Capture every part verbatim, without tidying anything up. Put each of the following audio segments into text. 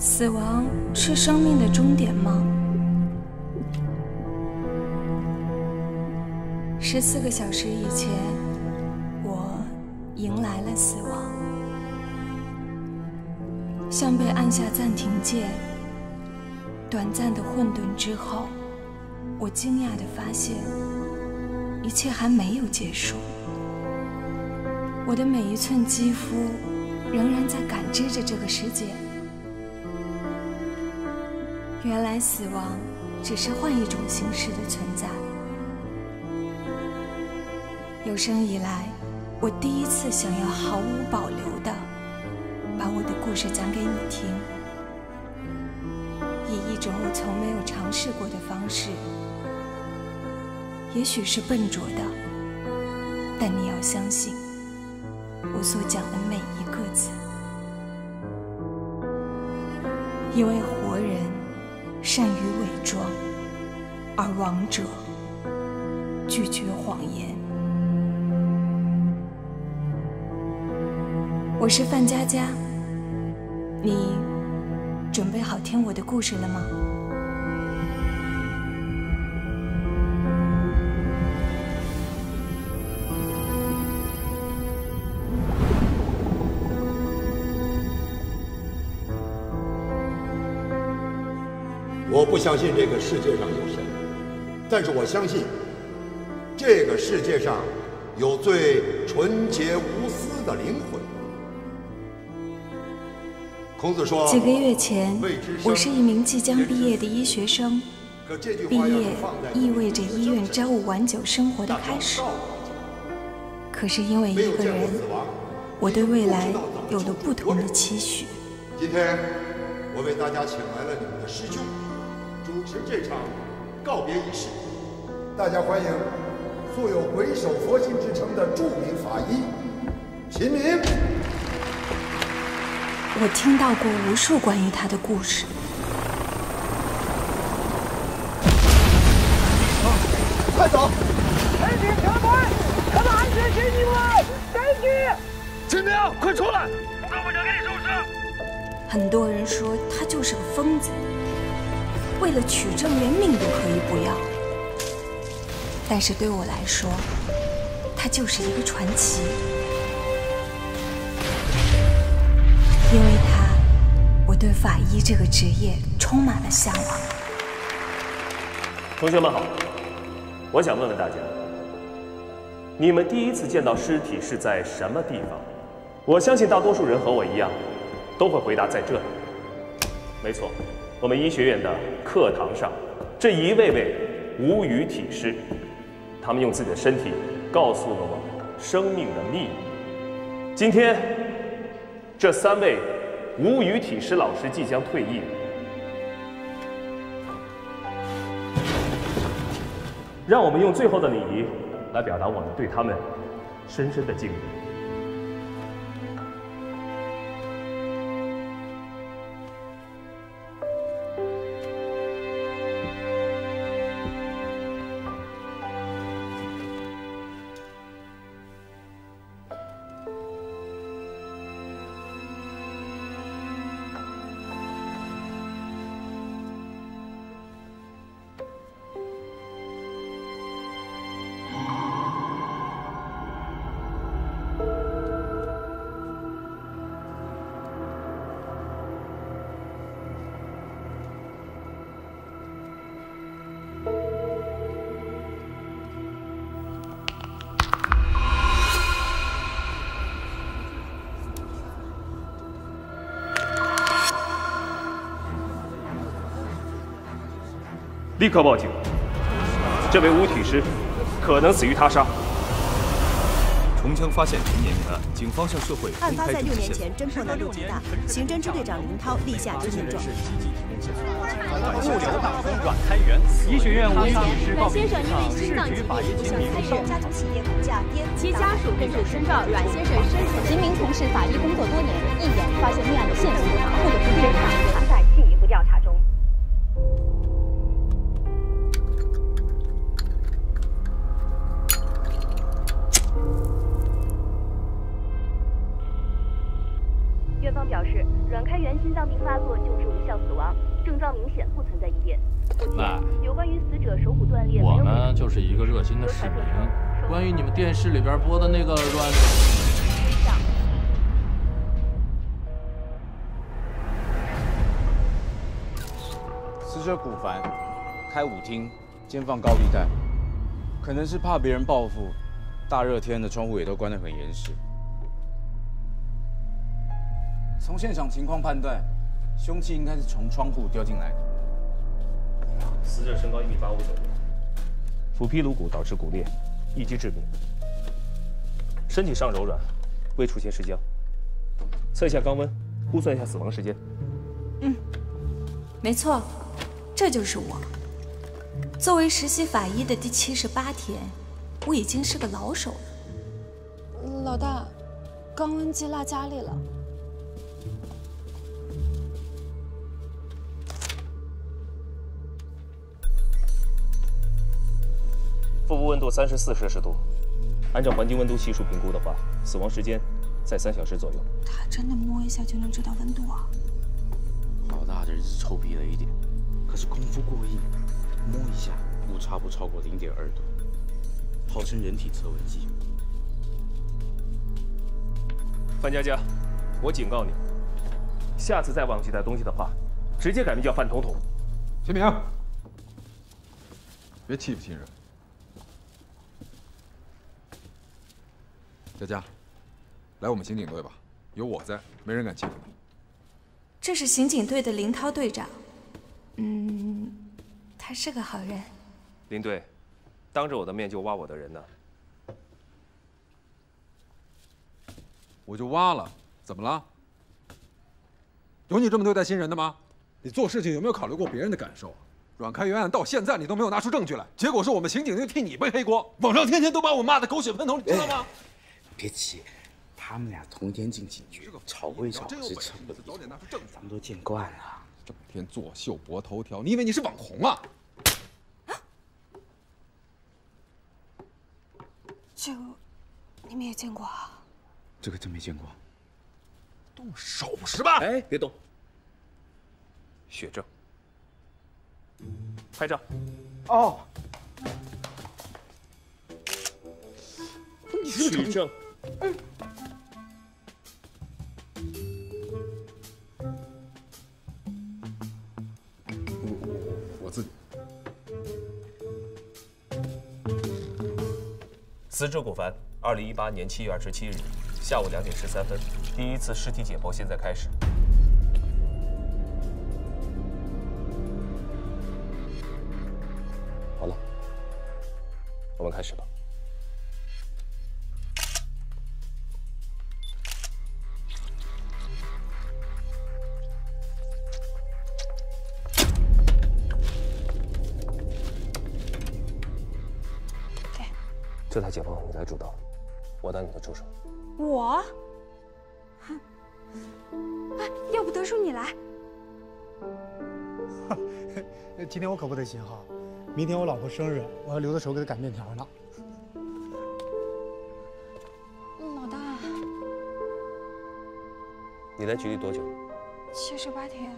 死亡是生命的终点吗？十四个小时以前，我迎来了死亡，像被按下暂停键。短暂的混沌之后，我惊讶地发现，一切还没有结束。我的每一寸肌肤仍然在感知着这个世界。原来死亡只是换一种形式的存在。有生以来，我第一次想要毫无保留地把我的故事讲给你听，以一种我从没有尝试过的方式。也许是笨拙的，但你要相信我所讲的每一个字，因为活人善于伪装，而亡者拒绝谎言。我是范佳佳，你准备好听我的故事了吗？我不相信这个世界上有神，但是我相信这个世界上有最纯洁无私的灵魂。孔子说，几个月前，我是一名即将毕业的医学生，毕业意味着医院朝五晚九生活的开始。可是因为一个人，我对未来有了不同的期许。今天，我为大家请来了你们的师兄。主持这场告别仪式，大家欢迎素有“回首佛心”之称的著名法医秦明。我听到过无数关于他的故事。啊，快走！陈局，全快！他们安全给你们！陈局，秦明，快出来！我都不想给你收尸。很多人说他就是个疯子。为了取证，连命都可以不要。但是对我来说，它就是一个传奇，因为它，我对法医这个职业充满了向往。同学们好，我想问问大家，你们第一次见到尸体是在什么地方？我相信大多数人和我一样，都会回答在这里。没错。我们医学院的课堂上，这一位位无语体师，他们用自己的身体告诉了我们生命的秘密。今天，这三位无语体师老师即将退役。让我们用最后的礼仪来表达我们对他们深深的敬意。立刻报警！这位无体师可能死于他杀。重枪发现陈年命案，警方向社会公开。案发在六年前，侦破难度极大。刑侦支队长林涛立下致命状。物流大风软开源，医学院无语体师告别仪式上，市局法医秦明受家族企业股价跌，其家属根据申报阮先生生前。秦明从事法医工作多年，一眼发现命案的线索，不得不侦查，藏在进一步调查中。院方表示，阮开元心脏病发作救治无效死亡，症状明显不存在疑点。目前有关于死者手骨断裂，我们就是一个热心的市民。关于你们电视里边播的那个阮。 死者骨烦，开舞厅，肩放高利贷，可能是怕别人报复，大热天的窗户也都关得很严实。从现场情况判断，凶器应该是从窗户丢进来的。死者身高一米八五左右，斧劈颅骨导致骨裂，一击致命，身体尚柔软，未出现失焦。测一下肛温，估算一下死亡时间。嗯，没错。 这就是我。作为实习法医的第七十八天，我已经是个老手了。老大，肛温计落家里了。腹部温度三十四摄氏度，按照环境温度系数评估的话，死亡时间在三小时左右。他真的摸一下就能知道温度啊？老大这是臭屁了一点。 可是功夫过硬，摸一下误差不超过零点二度，号称人体测温计。范佳佳，我警告你，下次再忘记带东西的话，直接改名叫范统统。秦明，别欺负亲人。佳佳，来我们刑警队吧，有我在，没人敢欺负你。这是刑警队的林涛队长。 嗯，他是个好人。林队，当着我的面就挖我的人呢？我就挖了，怎么了？有你这么对待新人的吗？你做事情有没有考虑过别人的感受啊？阮开元案到现在你都没有拿出证据来，结果是我们刑警队替你背黑锅，网上天天都把我骂的狗血喷头，你知道吗？别急，他们俩同天进警局，吵归吵，是扯不离，咱们都见惯了。 整天做秀博头条，你以为你是网红啊？啊！这个你们也见过啊？这个真没见过。动手是吧？哎，别动！血证，拍照。哦。取证。嗯。 死者骨烦，二零一八年七月二十七日下午两点十三分，第一次尸体解剖现在开始。好了，我们开始吧。对，这台解剖。 来主导，我当你的助手。我，哼，哎，要不德叔你来。今天我可不得行哈，明天我老婆生日，我要留着手给她擀面条呢。老大，你来局里多久？七十八天。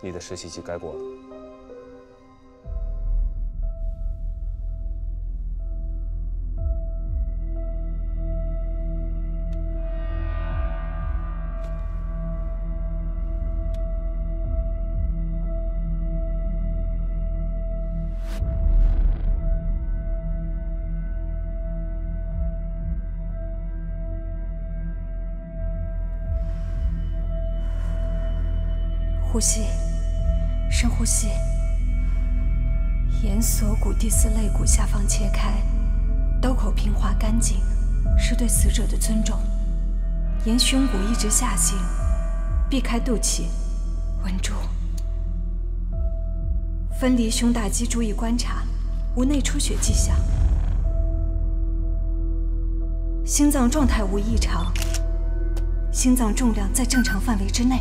你的实习期该过了。 呼吸，深呼吸。沿锁骨第四肋骨下方切开，刀口平滑干净，是对死者的尊重。沿胸骨一直下行，避开肚脐，稳住。分离胸大肌，注意观察，无内出血迹象。心脏状态无异常，心脏重量在正常范围之内。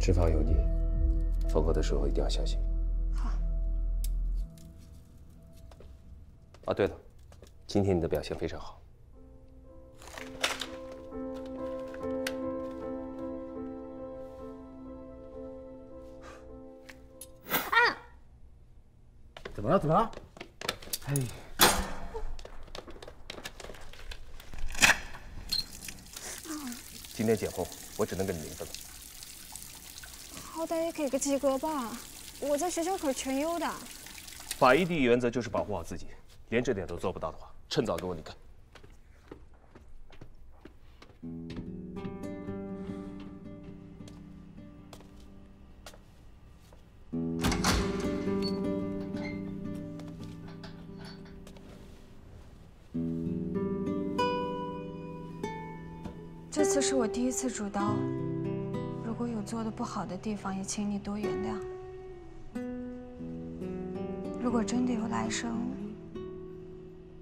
脂肪有你，缝合的时候一定要小心。好。啊，对了，今天你的表现非常好。么了？怎么了？哎。 今天解封，我只能跟你离了。好歹也给个及格吧，我在学校可是全优的。法医第一原则就是保护好自己，连这点都做不到的话，趁早给我离开。这次是我第一次主刀，如果有做的不好的地方，也请你多原谅。如果真的有来生，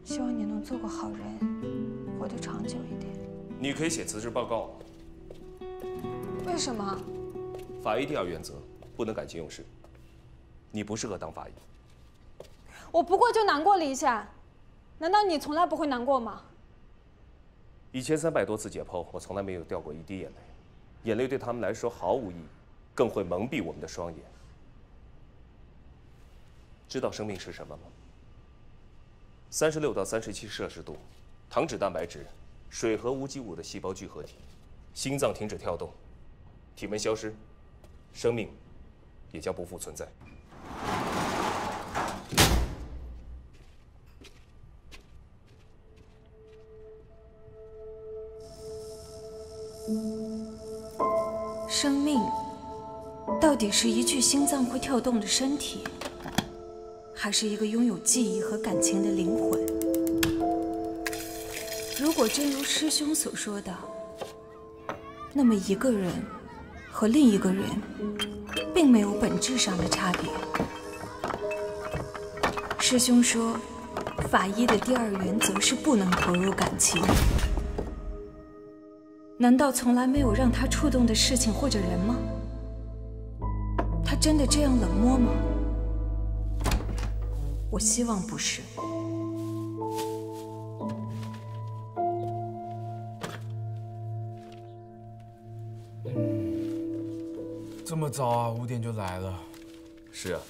希望你能做个好人，活得长久一点。你可以写辞职报告。为什么？法医第二原则，不能感情用事。你不适合当法医。我不过就难过了一下，难道你从来不会难过吗？ 一千三百多次解剖，我从来没有掉过一滴眼泪，眼泪对他们来说毫无意义，更会蒙蔽我们的双眼。知道生命是什么吗？三十六到三十七摄氏度，糖脂蛋白质、水和无机物的细胞聚合体，心脏停止跳动，体温消失，生命也将不复存在。 生命到底是一具心脏会跳动的身体，还是一个拥有记忆和感情的灵魂？如果真如师兄所说的，那么一个人和另一个人并没有本质上的差别。师兄说，法医的第二原则是不能投入感情。 难道从来没有让他触动的事情或者人吗？他真的这样冷漠吗？我希望不是。这么早啊，五点就来了。是啊，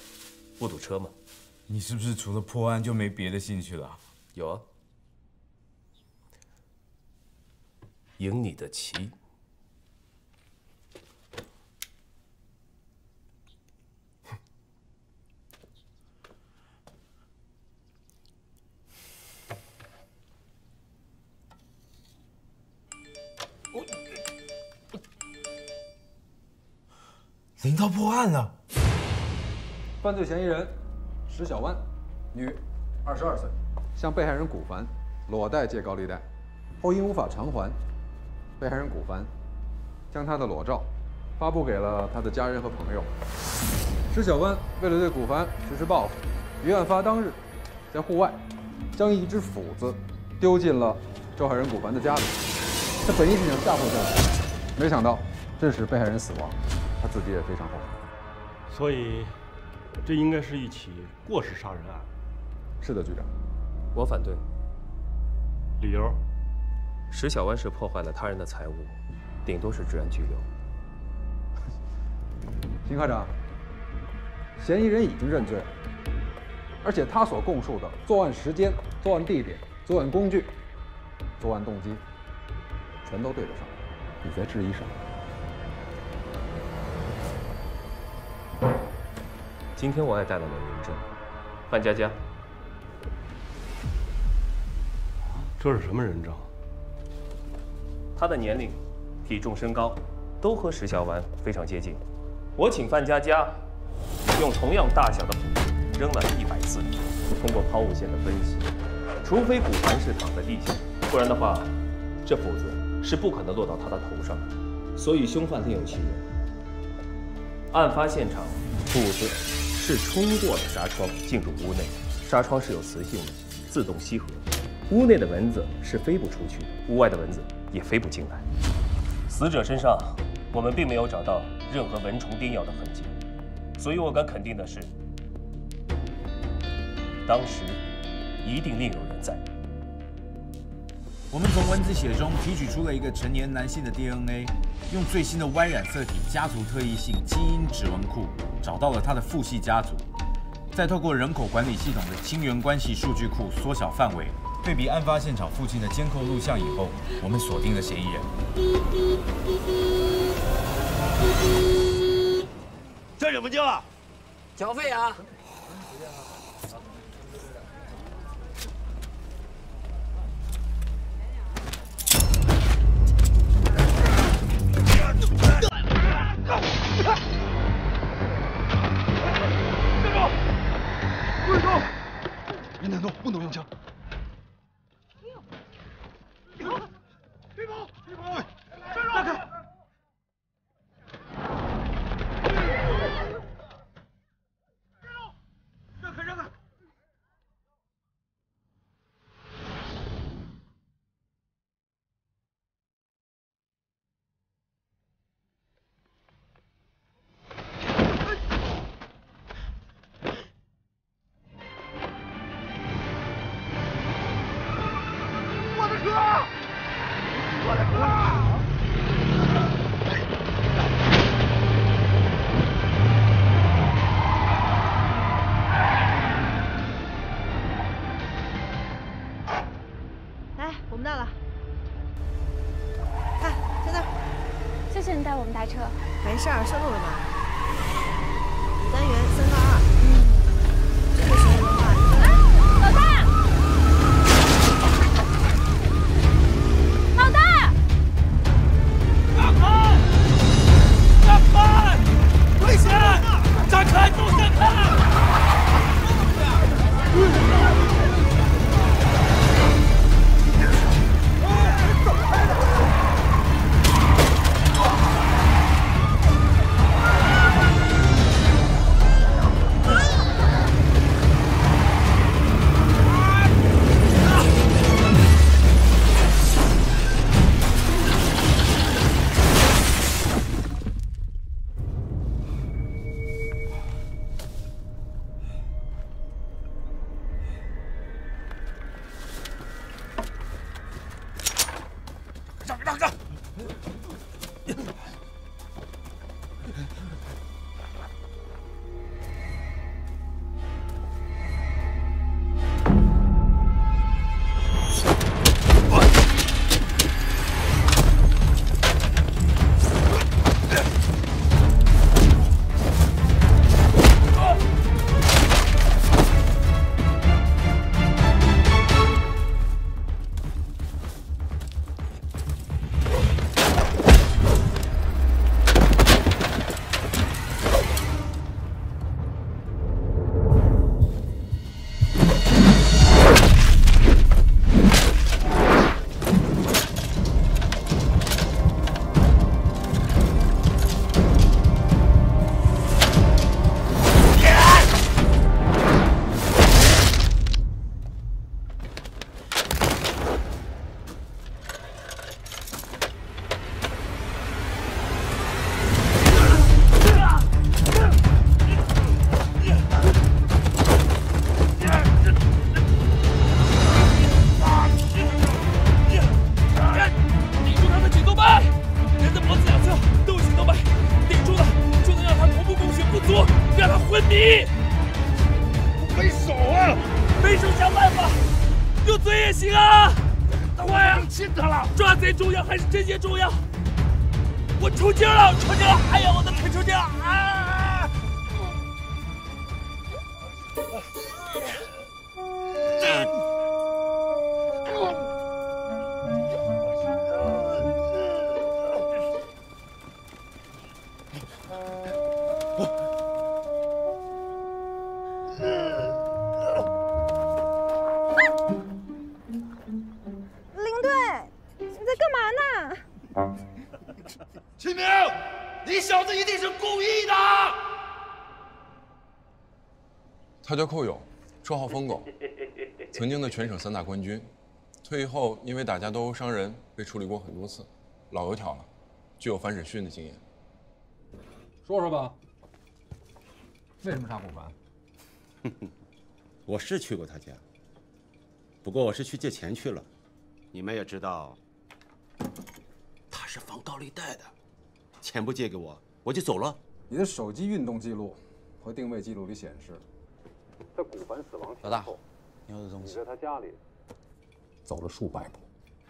不堵车吗？你是不是除了破案就没别的兴趣了？有啊。 赢你的棋。临到破案了。犯罪嫌疑人石小湾，女，二十二岁，向被害人古凡裸贷借高利贷，后因无法偿还。 被害人古凡将他的裸照发布给了他的家人和朋友。石小湾为了对古凡实施报复，于案发当日，在户外将一只斧子丢进了受害人古凡的家里。他本意是想吓唬他，没想到致使被害人死亡，他自己也非常后悔。所以，这应该是一起过失杀人案。是的，局长，我反对。理由？ 石小湾是破坏了他人的财物，顶多是治安拘留。邢科长，嫌疑人已经认罪了，而且他所供述的作案时间、作案地点、作案工具、作案动机，全都对得上。你在质疑什么？今天我也带了美人证，范佳佳。这是什么人证？ 他的年龄、体重、身高，都和石小丸非常接近。我请范佳佳用同样大小的斧子扔了一百次。通过抛物线的分析，除非古凡是躺在地下，不然的话，这斧子是不可能落到他的头上的。所以凶犯另有其人。案发现场，斧子是冲过了纱窗进入屋内，纱窗是有磁性的，自动吸合。屋内的蚊子是飞不出去的，屋外的蚊子 也飞不进来。死者身上，我们并没有找到任何蚊虫叮咬的痕迹，所以我敢肯定的是，当时一定另有人在。我们从蚊子血中提取出了一个成年男性的 D N A， 用最新的 Y 染色体家族特异性基因指纹库找到了他的父系家族。再透过人口管理系统的亲缘关系数据库缩小范围，对比案发现场附近的监控录像以后，我们锁定了嫌疑人。这什么叫啊？剿匪啊！ 别动，不能用枪。别跑！别跑！别跑！站住！让开！让开！没事儿，上路了吗？五单元三到二。嗯，这个时候的话，老大，老大，大潘，大潘，危险！展开走向他。 他叫寇勇，绰号疯狗，曾经的全省散打冠军。退役后，因为打架斗殴伤人，被处理过很多次，老油条了，具有反审讯的经验。说说吧，为什么杀虎凡？我是去过他家，不过我是去借钱去了。你们也知道，他是放高利贷的，钱不借给我，我就走了。你的手机运动记录和定位记录里显示。在骨盆死亡前后，老大，你在他家里走了数百步。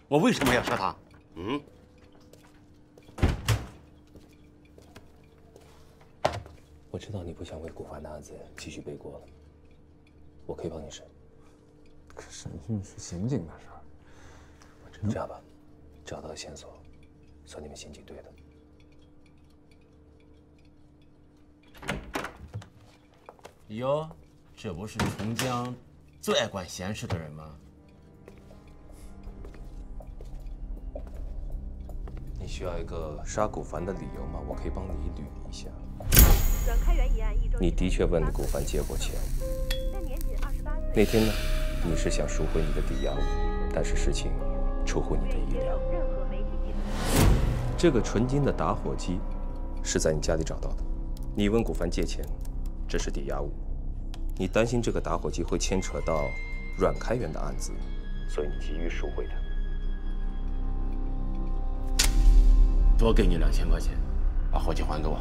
我为什么要杀他？嗯？我知道你不想为古凡的案子继续背锅了，我可以帮你审。可审讯是刑警的事儿。我真这样吧，找到线索，算你们刑警队的。 哟，这不是琼江最爱管闲事的人吗？你需要一个杀古凡的理由吗？我可以帮你捋一下。转开原一案一周，你的确问古凡借过钱。但年仅二十八岁。那天呢，你是想赎回你的抵押物，但是事情出乎你的意料。这个纯金的打火机是在你家里找到的，你问古凡借钱。 这是抵押物，你担心这个打火机会牵扯到阮开元的案子，所以你急于赎回它。多给你两千块钱，把火机还给我。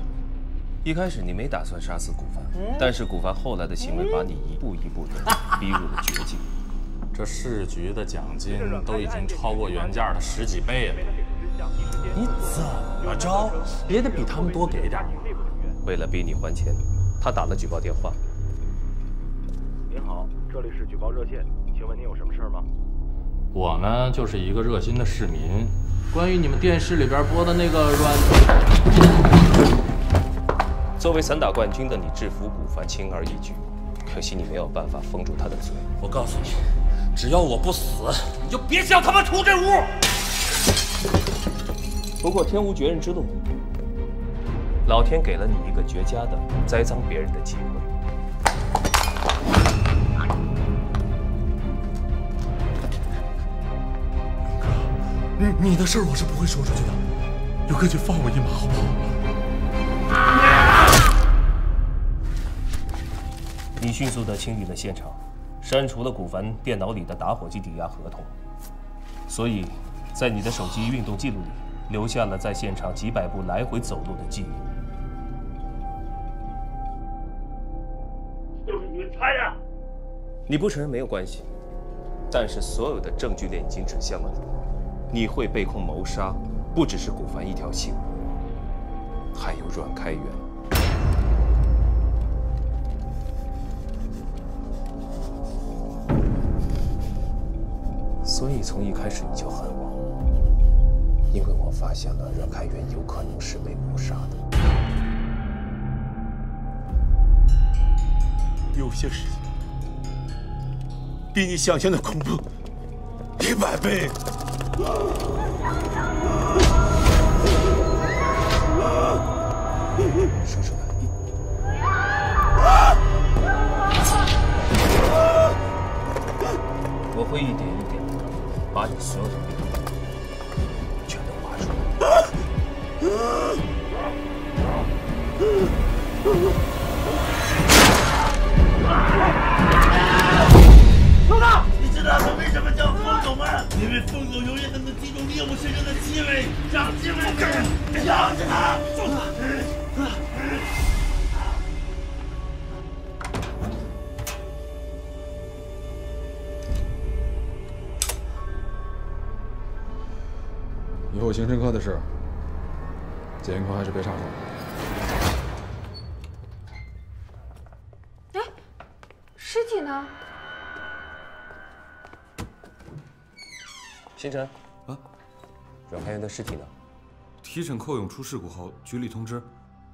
一开始你没打算杀死古凡，嗯、但是古凡后来的行为把你一步一步的逼入了绝境。这市局的奖金都已经超过原价的十几倍了，你怎么着也得比他们多给点吧？为了逼你还钱。 他打了举报电话。您好，这里是举报热线，请问您有什么事吗？我呢，就是一个热心的市民。关于你们电视里边播的那个阮，作为散打冠军的你制服古凡轻而易举，可惜你没有办法封住他的嘴。我告诉你，只要我不死，你就别想他妈出这屋。不过天无绝人之路。 老天给了你一个绝佳的栽赃别人的机会。你你的事儿我是不会说出去的，刘科去放我一马好不好？你迅速的清理了现场，删除了古凡电脑里的打火机抵押合同，所以在你的手机运动记录里留下了在现场几百步来回走路的记忆。 你不承认没有关系，但是所有的证据链已经指向了你，你会被控谋杀，不只是古凡一条心，还有阮开元。所以从一开始你就恨我，因为我发现了阮开元有可能是被谋杀的。有些事情。 比你想象的恐怖一百倍。说出来。我会一点一点把你所有的秘密全都挖出来。 老大，你知道他为什么叫疯狗吗？因为疯狗永远都能记住猎物身上的气味，长气味，咬着它，揍它。以后刑侦科的事，检云坤还是别插手。哎，尸体呢？ 星辰，啊，阮开元的尸体呢？提审寇勇出事故后，局里通知，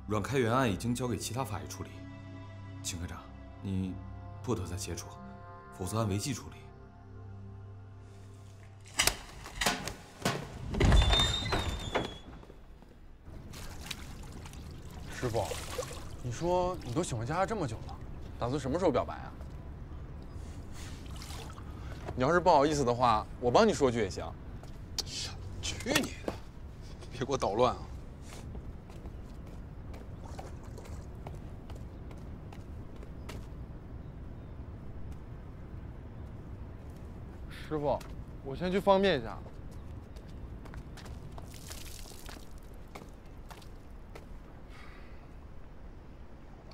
阮开元案已经交给其他法医处理。秦科长，你不得再接触，否则按违纪处理。师傅，你说你都喜欢佳佳这么久了，打算什么时候表白啊？ 你要是不好意思的话，我帮你说句也行。去你的！别给我捣乱啊！师傅，我先去方便一下。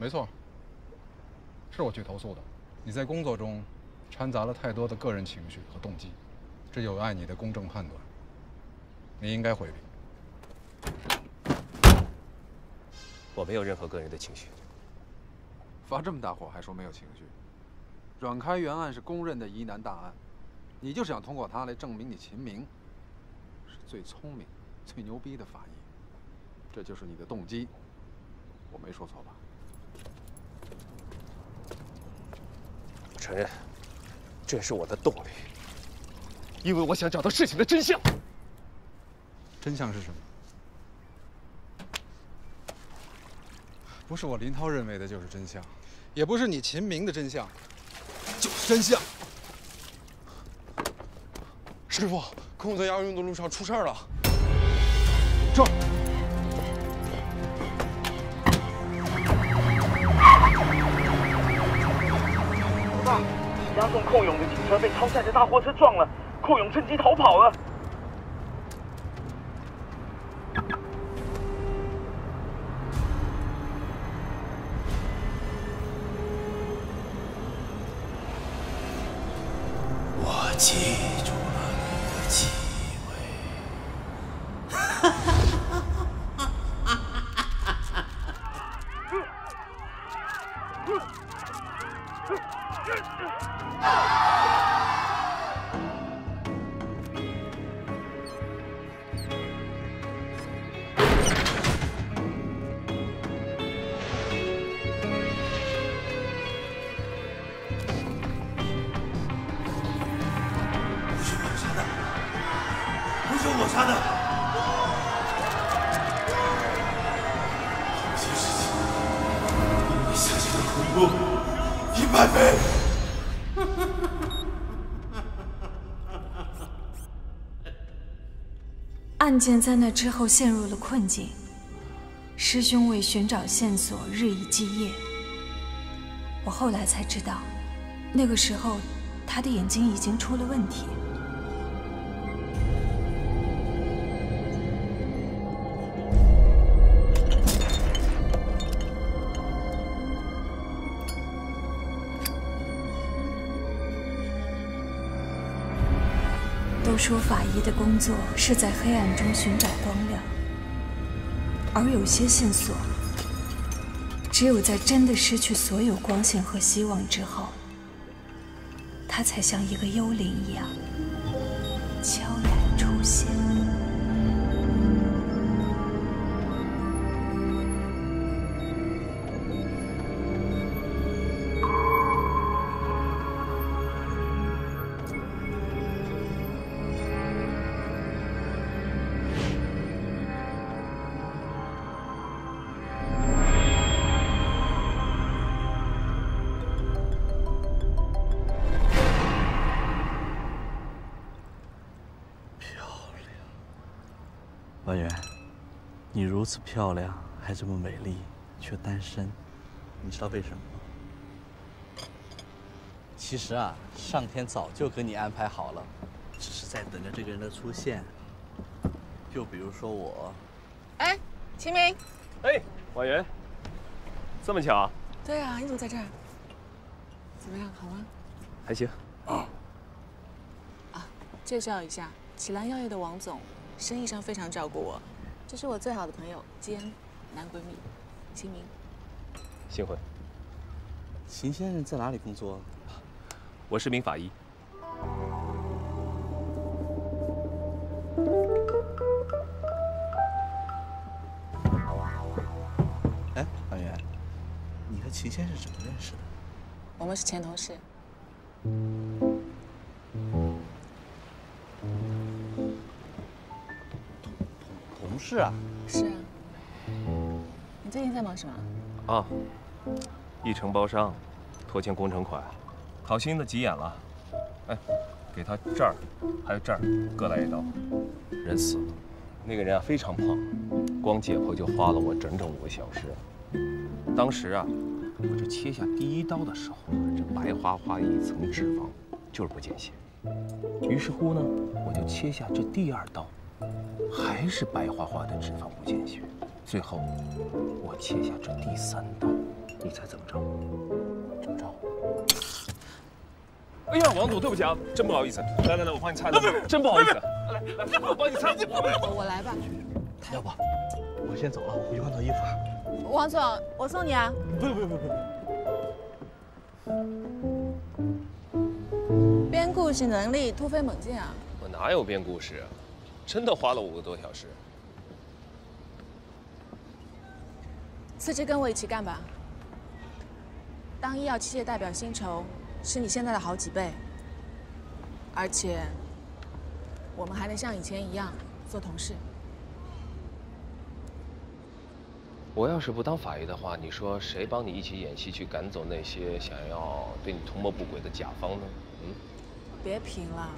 没错，是我去投诉的。你在工作中掺杂了太多的个人情绪和动机，这有碍你的公正判断。你应该回避。我没有任何个人的情绪。发这么大火还说没有情绪？阮开元案是公认的疑难大案，你就是想通过它来证明你秦明是最聪明、最牛逼的法医，这就是你的动机。我没说错吧？ 承认，这是我的动力，因为我想找到事情的真相。真相是什么？不是我林涛认为的就是真相，也不是你秦明的真相，就是真相。师傅，孔子窑运的路上出事了。这儿。 押送寇勇的警车被超载的大货车撞了，寇勇趁机逃跑了。我记住了你的气味。案件在那之后陷入了困境，师兄为寻找线索日以继夜。我后来才知道，那个时候他的眼睛已经出了问题。都说法医的工作是在黑暗中寻找光亮，而有些线索，只有在真的失去所有光线和希望之后，它才像一个幽灵一样悄然出现。如此漂亮，还这么美丽，却单身，你知道为什么吗？其实啊，上天早就给你安排好了，只是在等着这个人的出现。就比如说我，哎，秦明，哎，婉云，这么巧啊？对啊，你怎么在这儿？怎么样，好吗？还行。啊，啊，介绍一下，启兰药业的王总，生意上非常照顾我。 这是我最好的朋友兼男闺蜜，秦明。幸会。秦先生在哪里工作？我是名法医。哎，婉媛，你和秦先生怎么认识的？我们是前同事。是啊，是啊。你最近在忙什么？啊，一城包商，拖欠工程款，好心的急眼了。哎，给他这儿，还有这儿各来一刀，人死了。那个人啊非常胖，光解剖就花了我整整五个小时。当时啊，我这切下第一刀的时候，这白花花一层脂肪，就是不见血。于是乎呢，我就切下这第二刀。 还是白花花的脂肪不见血，最后我切下这第三刀，你猜怎么着？怎么着？哎呀，王总，对不起啊，真不好意思。来来来，我帮你擦一擦。真不好意思。来来，我帮你擦。我来吧。要不，我先走了，我回去换套衣服。王总，我送你啊。不用不用不用。编故事能力突飞猛进啊！我哪有编故事啊？真的花了五个多小时。辞职跟我一起干吧。当医药企业代表薪酬是你现在的好几倍，而且我们还能像以前一样做同事。我要是不当法医的话，你说谁帮你一起演戏去赶走那些想要对你图谋不轨的甲方呢？嗯，别贫了，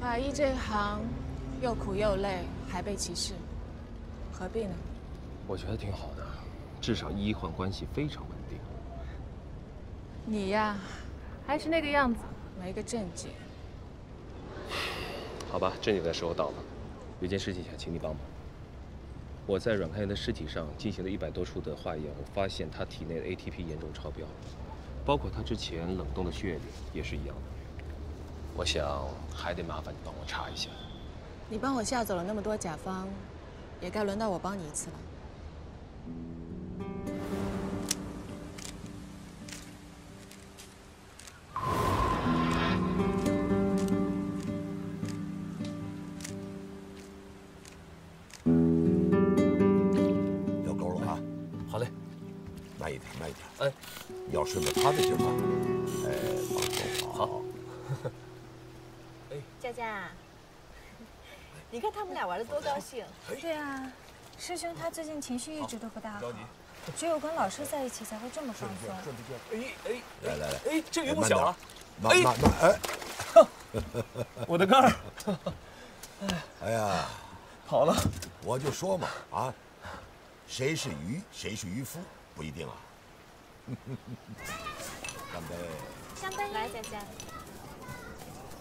法医这行又苦又累，还被歧视，何必呢？我觉得挺好的。 至少医患关系非常稳定。你呀，还是那个样子，没个正经。好吧，正经的时候到了，有件事情想请你帮忙。我在阮开元的尸体上进行了一百多处的化验，我发现他体内的 A T P 严重超标，包括他之前冷冻的血里也是一样的。我想还得麻烦你帮我查一下。你帮我吓走了那么多甲方，也该轮到我帮你一次了。 哎，要顺着他的劲儿来，哎，往后好。哎，佳佳，你看他们俩玩的多高兴。对啊，师兄他最近情绪一直都不大好，只有跟老师在一起才会这么放松。哎哎，来来来，哎，这鱼不小了，慢慢慢，哎，我的杆儿，哎呀，跑了。我就说嘛，啊，谁是鱼，谁是渔夫，不一定啊。 干杯！干杯！来，佳佳。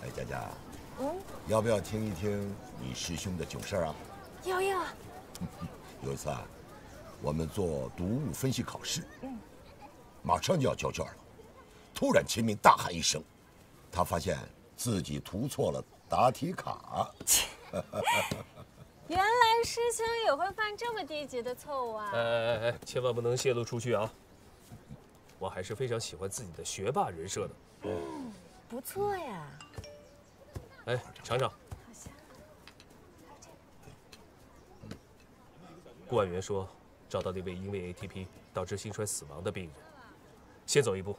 哎，佳佳。嗯。要不要听一听你师兄的囧事儿啊？要要。有一次啊，我们做毒物分析考试，嗯，马上就要交卷了，突然秦明大喊一声，他发现自己涂错了答题卡。原来师兄也会犯这么低级的错误啊！哎哎哎，千万不能泄露出去啊！ 我还是非常喜欢自己的学霸人设的，嗯，不错呀。哎，尝尝。好香。顾婉媛说，找到那位因为 A T P 导致心衰死亡的病人，先走一步。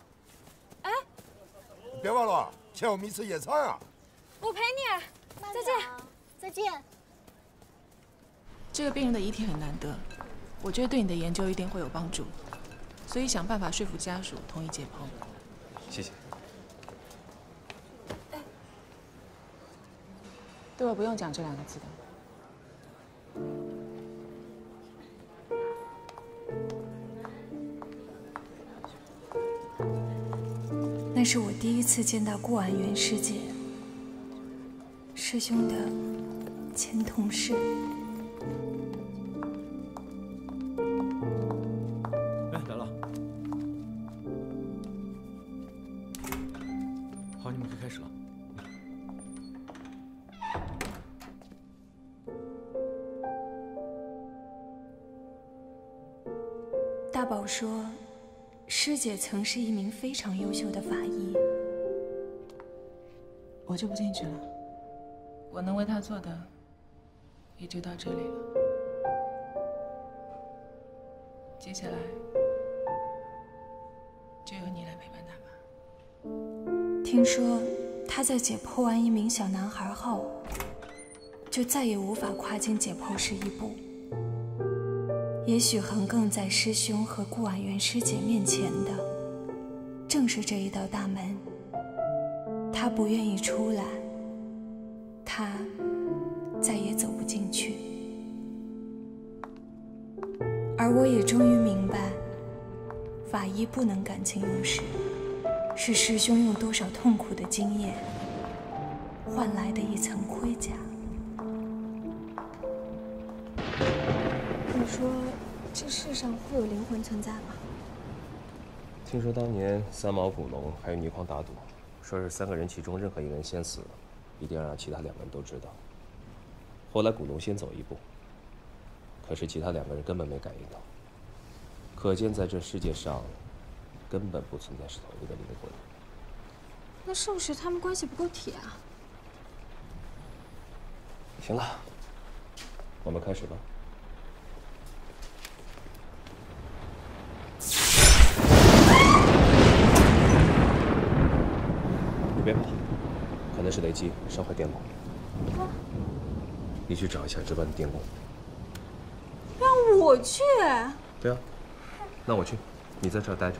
哎，别忘了欠我们一次野餐啊！我陪你。再见，再见。这个病人的遗体很难得，我觉得对你的研究一定会有帮助。 所以想办法说服家属同意解剖。谢谢。对我不用讲这两个字的。那是我第一次见到顾婉媛师姐，师兄的前同事。 大宝说，师姐曾是一名非常优秀的法医。我就不进去了，我能为她做的也就到这里了。接下来就由你来陪伴她吧。听说她在解剖完一名小男孩后，就再也无法跨进解剖室一步。 也许横亘在师兄和顾婉媛师姐面前的，正是这一道大门。他不愿意出来，他再也走不进去。而我也终于明白，法医不能感情用事，是师兄用多少痛苦的经验换来的一层盔甲。 你说，这世上会有灵魂存在吗？听说当年三毛、捕龙还有倪匡打赌，说是三个人其中任何一个人先死，一定要让其他两个人都知道。后来捕龙先走一步，可是其他两个人根本没感应到。可见在这世界上，根本不存在是同一个灵魂。那是不是他们关系不够铁啊？行了，我们开始吧。 别怕，可能是雷击烧坏电路。啊、你去找一下值班的电工。让我去？对啊，那我去，你在这儿待着。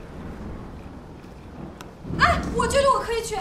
哎，我觉得我可以去。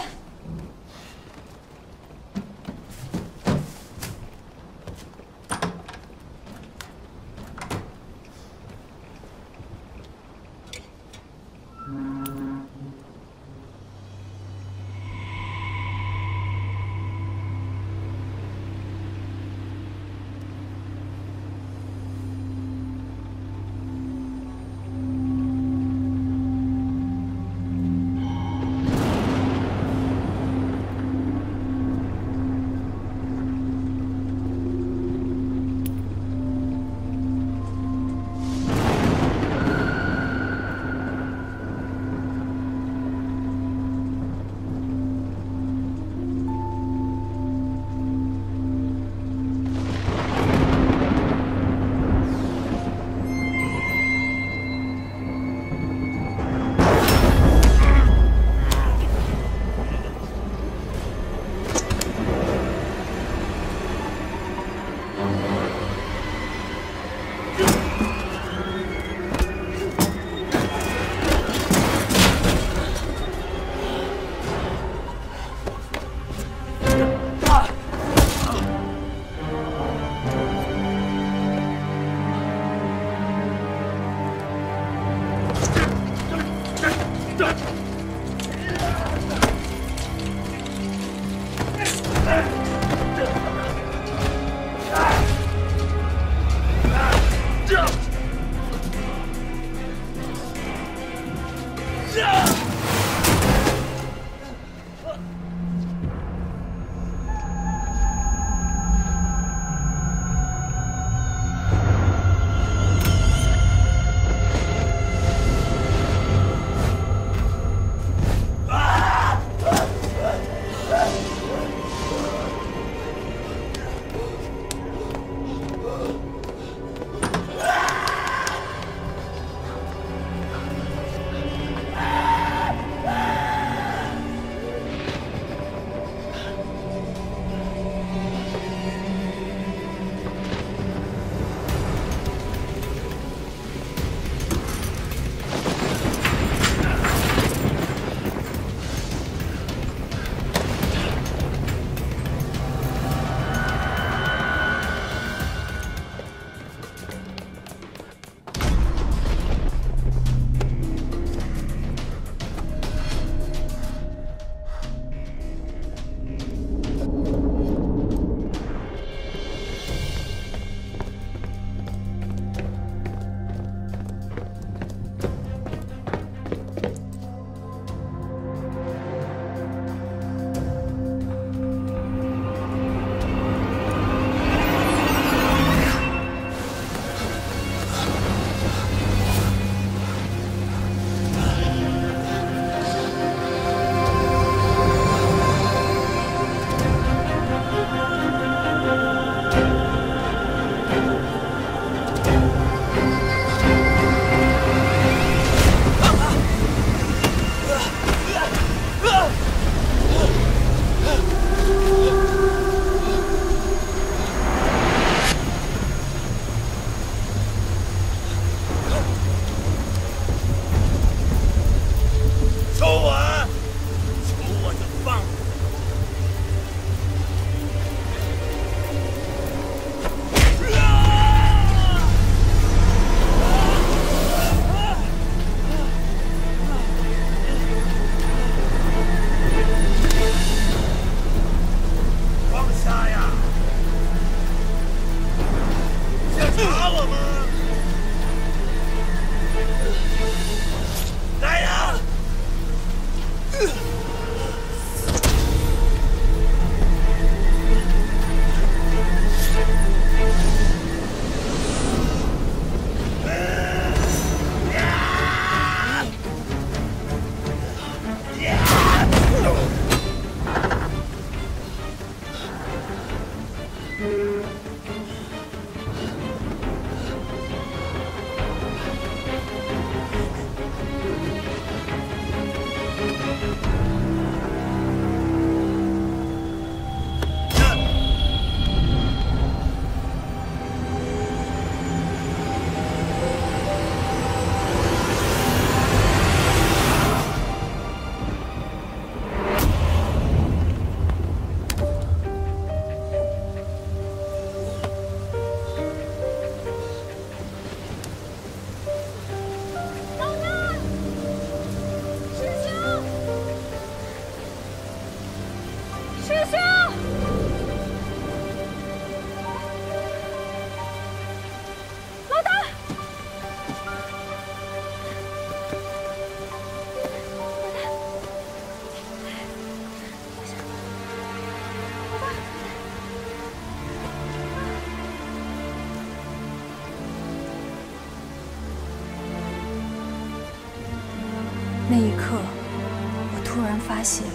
那一刻，我突然发现，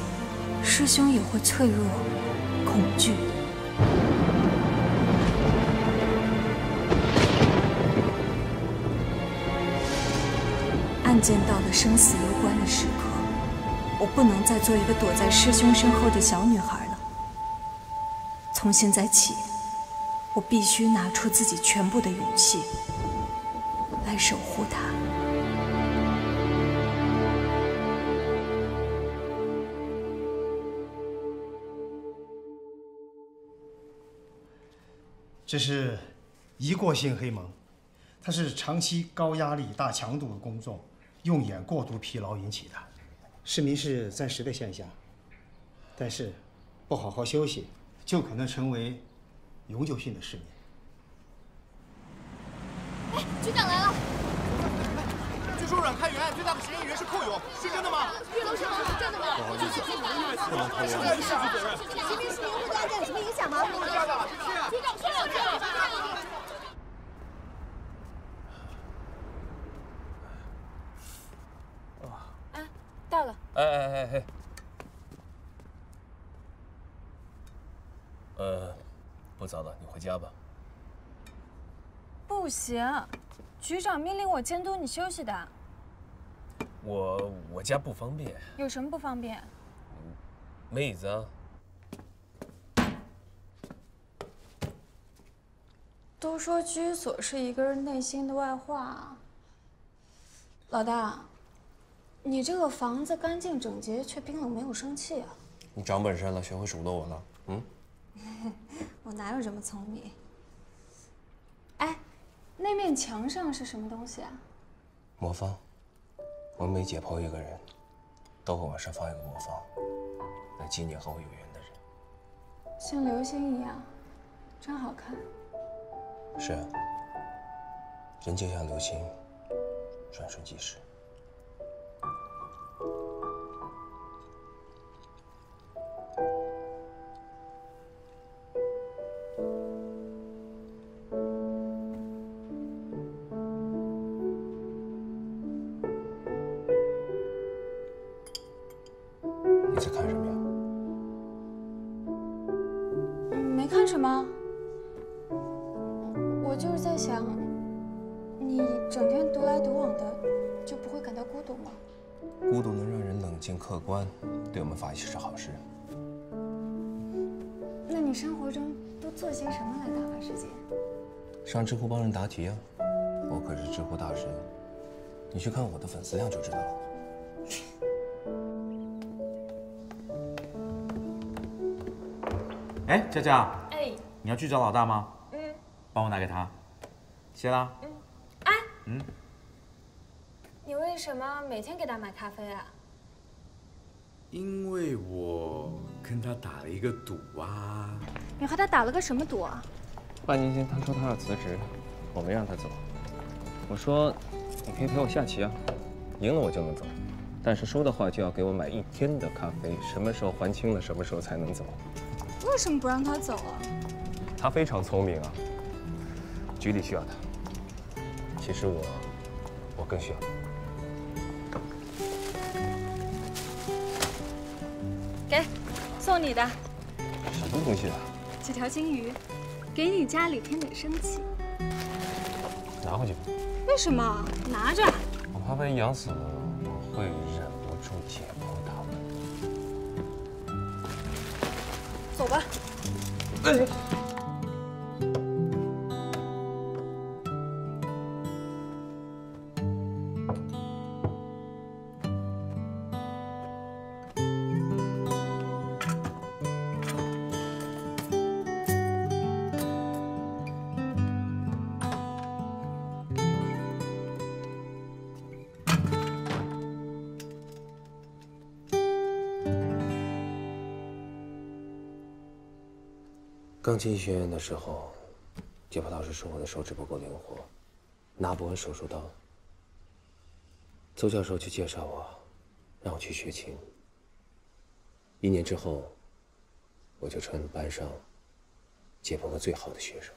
师兄也会脆弱、恐惧。 看见到了生死攸关的时刻，我不能再做一个躲在师兄身后的小女孩了。从现在起，我必须拿出自己全部的勇气，来守护他。这是一过性黑蒙，它是长期高压力、大强度的工作。 用眼过度疲劳引起的，失眠是暂时的现象，但是不好好休息，就可能成为永久性的失眠。哎，局长来了！据说阮开元案最大的嫌疑人是寇勇，是真的吗？这都是真的吗？不好意思，不能透露。这对市民会对案件有什么影响吗？局长，局长，局长。 到了。哎哎哎哎。呃，不早了，你回家吧。不行，局长命令我监督你休息的。我我家不方便。有什么不方便？没椅子啊。都说居所是一个人内心的外化，老大。 你这个房子干净整洁，却冰冷没有生气啊！你长本事了，学会数落我了，嗯？我哪有这么聪明？哎，那面墙上是什么东西啊？魔方，我每解剖一个人，都会往上放一个魔方，来纪念和我有缘的人。像流星一样，真好看。是啊，人就像流星，转瞬即逝。 你在看什么呀？没看什么，我就是在想，你整天独来独往的，就不会感到孤独吗？孤独能让人冷静客观，对我们法医是好事。那你生活中都做些什么来打发时间？上知乎帮人答题啊，我可是知乎大神，你去看我的粉丝量就知道了。 哎，佳佳，哎，你要去找老大吗？嗯，帮我拿给他，谢啦。嗯，哎，嗯，你为什么每天给他买咖啡啊？因为我跟他打了一个赌啊。你和他打了个什么赌啊？半年前他说他要辞职，我没让他走。我说，你可以陪我下棋啊，赢了我就能走，但是输的话就要给我买一天的咖啡，什么时候还清了，什么时候才能走。 为什么不让他走啊？他非常聪明啊，局里需要他。其实我，我更需要他。给，送你的。什么东西啊？几条金鱼，给你家里添点生气。拿回去。为什么？拿着。我怕被养死了，我会忍不住解剖他们。 走吧。哎。刚进医学院的时候，解剖老师说我的手指不够灵活，拿不稳手术刀。邹教授就介绍我，让我去学琴。一年之后，我就成了班上解剖的最好的学生。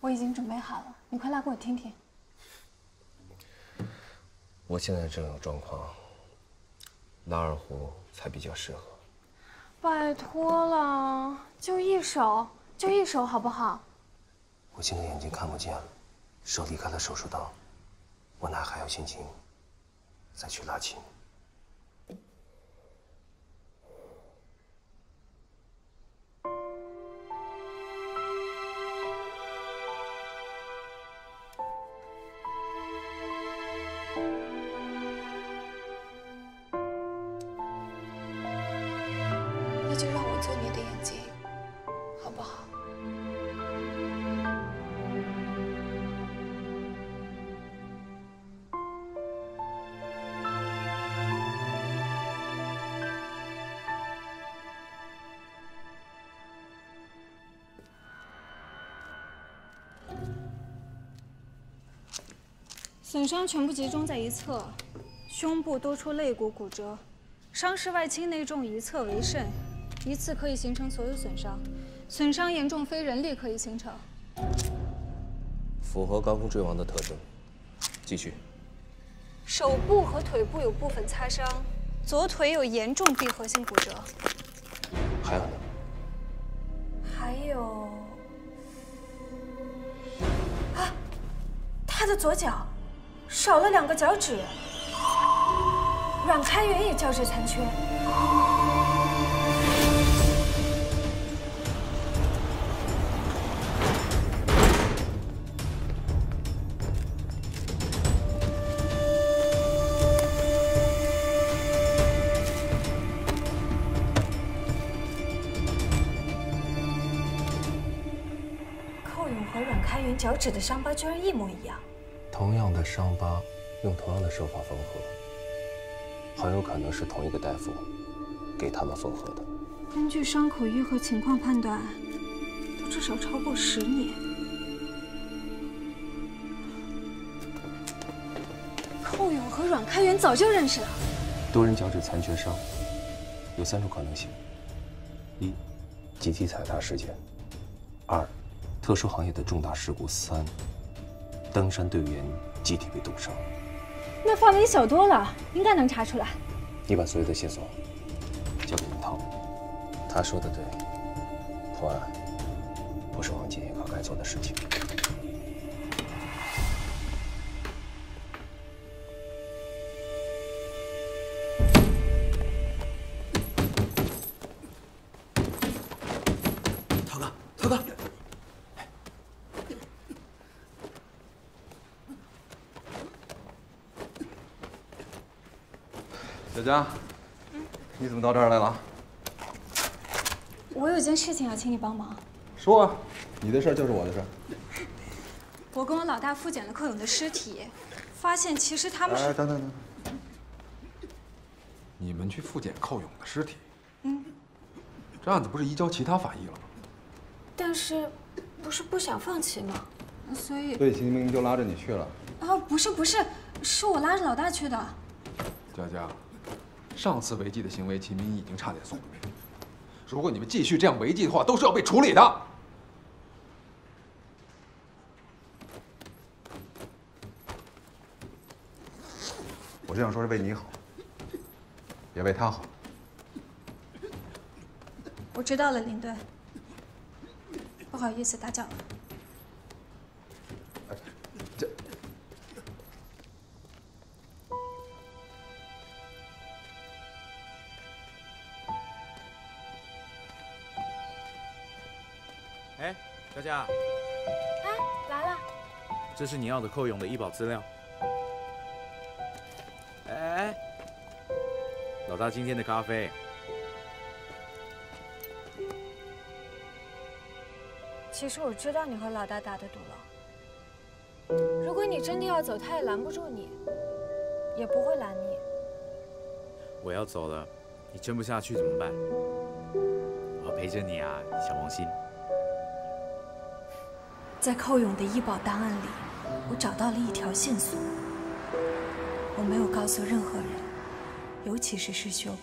我已经准备好了，你快来给我听听。我现在这种状况，拉二胡才比较适合。拜托了，就一手，就一手好不好？我现在眼睛看不见了，手离开了手术刀，我哪还有心情再去拉琴？ 损伤全部集中在一侧，胸部多处肋骨骨折，伤势外倾内重一侧为甚，一次可以形成所有损伤，损伤严重非人力可以形成，符合高空坠亡的特征。继续。手部和腿部有部分擦伤，左腿有严重闭合性骨折。还有呢？还有啊，他的左脚。 少了两个脚趾，阮开元也胶质残缺。寇勇和阮开元脚趾的伤疤居然一模一样。 同样的伤疤，用同样的手法缝合，很有可能是同一个大夫给他们缝合的。根据伤口愈合情况判断，都至少超过十年。寇勇和阮开元早就认识了。多人脚趾残缺伤，有三种可能性：一、集体踩踏事件；二、特殊行业的重大事故；三。 登山队员集体被冻伤，那范围小多了，应该能查出来。你把所有的线索交给文涛，他说的对，破案不是王建一哥该做的事情。涛哥，涛哥。 小佳，嗯，你怎么到这儿来了？我有件事情要请你帮忙。说啊，你的事儿就是我的事儿。我跟我老大复检了寇勇的尸体，发现其实他们是……哎，等等等等，你们去复检寇勇的尸体？嗯，这案子不是移交其他法医了吗？但是，不是不想放弃吗？所以所以秦明就拉着你去了？啊，不是不是，是我拉着老大去的。佳佳。 上次违纪的行为，秦明已经差点送了命。如果你们继续这样违纪的话，都是要被处理的。我这样说是为你好，也为他好。我知道了，林队。不好意思，打搅了。这。 哎，佳佳，哎，来了，这是你要的寇勇的医保资料。哎哎，老大今天的咖啡，其实我知道你和老大打的赌了。如果你真的要走，他也拦不住你，也不会拦你。我要走了，你撑不下去怎么办？我要陪着你啊，小萌新。 在寇勇的医保档案里，我找到了一条线索。我没有告诉任何人，尤其是师兄。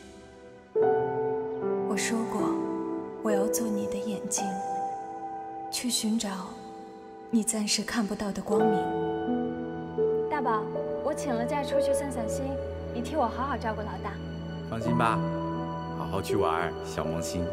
我说过，我要做你的眼睛，去寻找你暂时看不到的光明。大宝，我。请了假出去散散心，你替我好好照顾老大。放心吧，好好去玩，小萌新。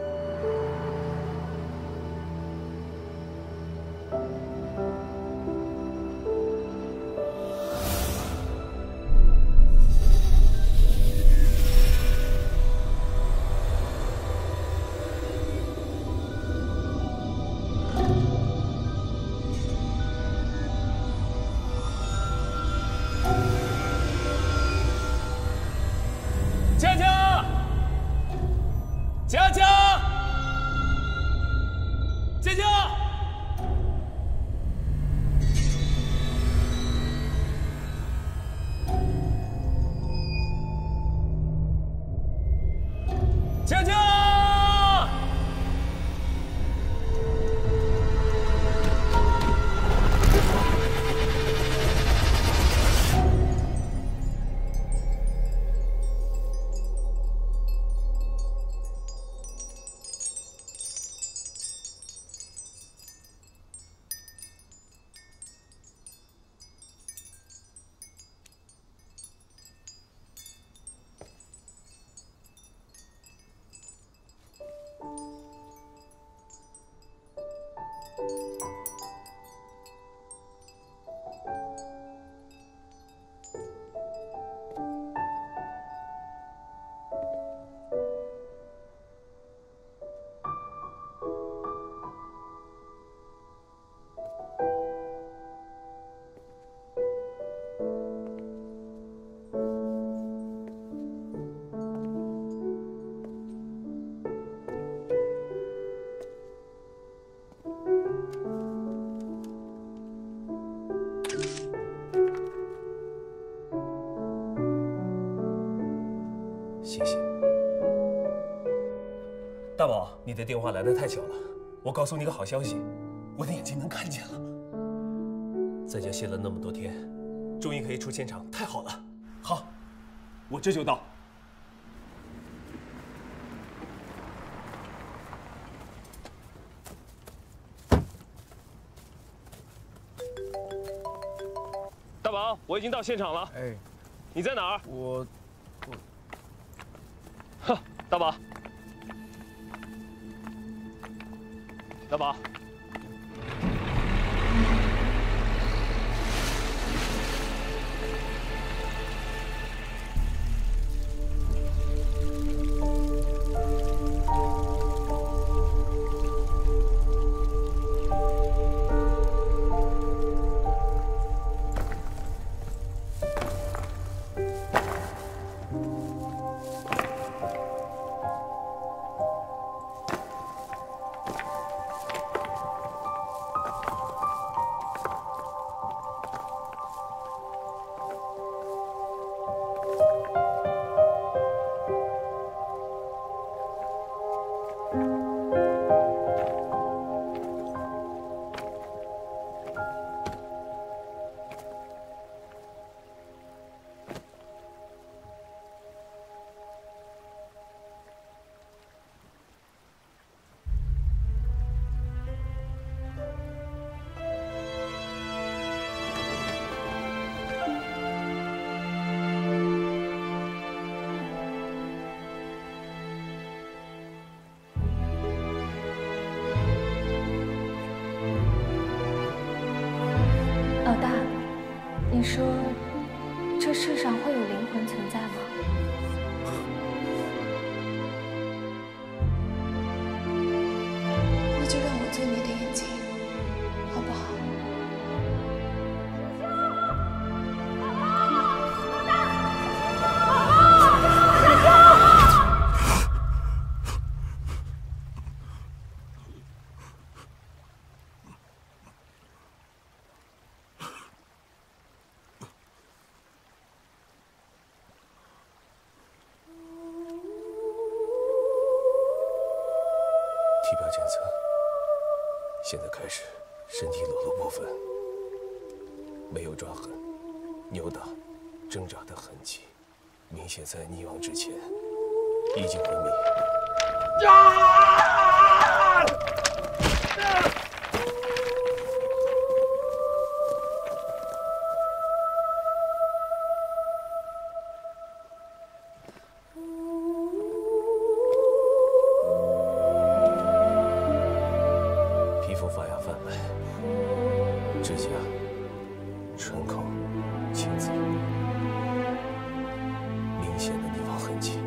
谢谢，大宝，你的电话来得太巧了。我告诉你个好消息，我的眼睛能看见了。在家歇了那么多天，终于可以出现场，太好了。好，我这就到。大宝，我已经到现场了。哎，你在哪儿？我。 大宝，大宝，现在开始，身体裸露部分没有抓痕、扭打、挣扎的痕迹，明显在溺亡之前已经昏迷。啊！指甲、唇口、裙子，明显的泥瓦痕迹。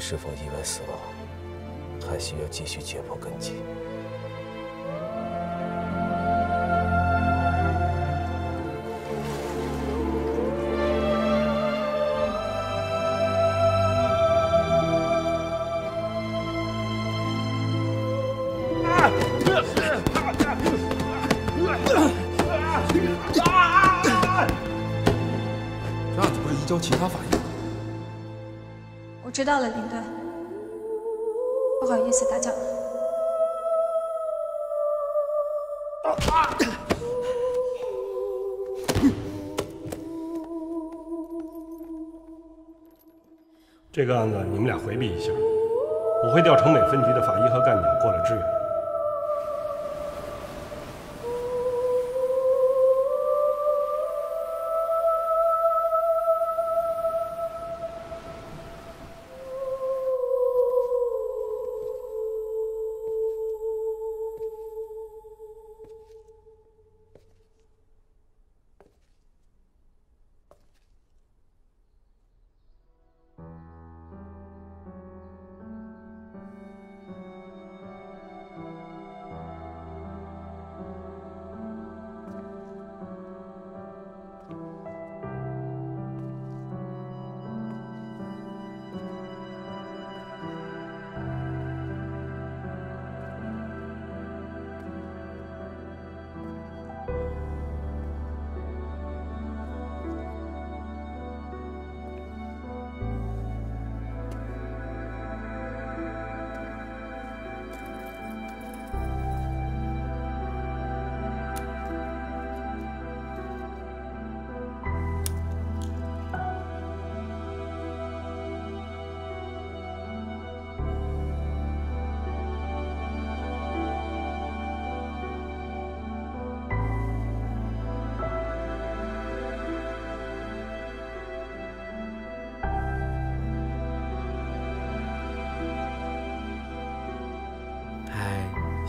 是否意外死亡，还需要继续解剖根基。这案子不是移交其他法院。 我知道了，林队，不好意思打搅了。 这个案子你们俩回避一下，我会调城北分局的法医和干警过来支援。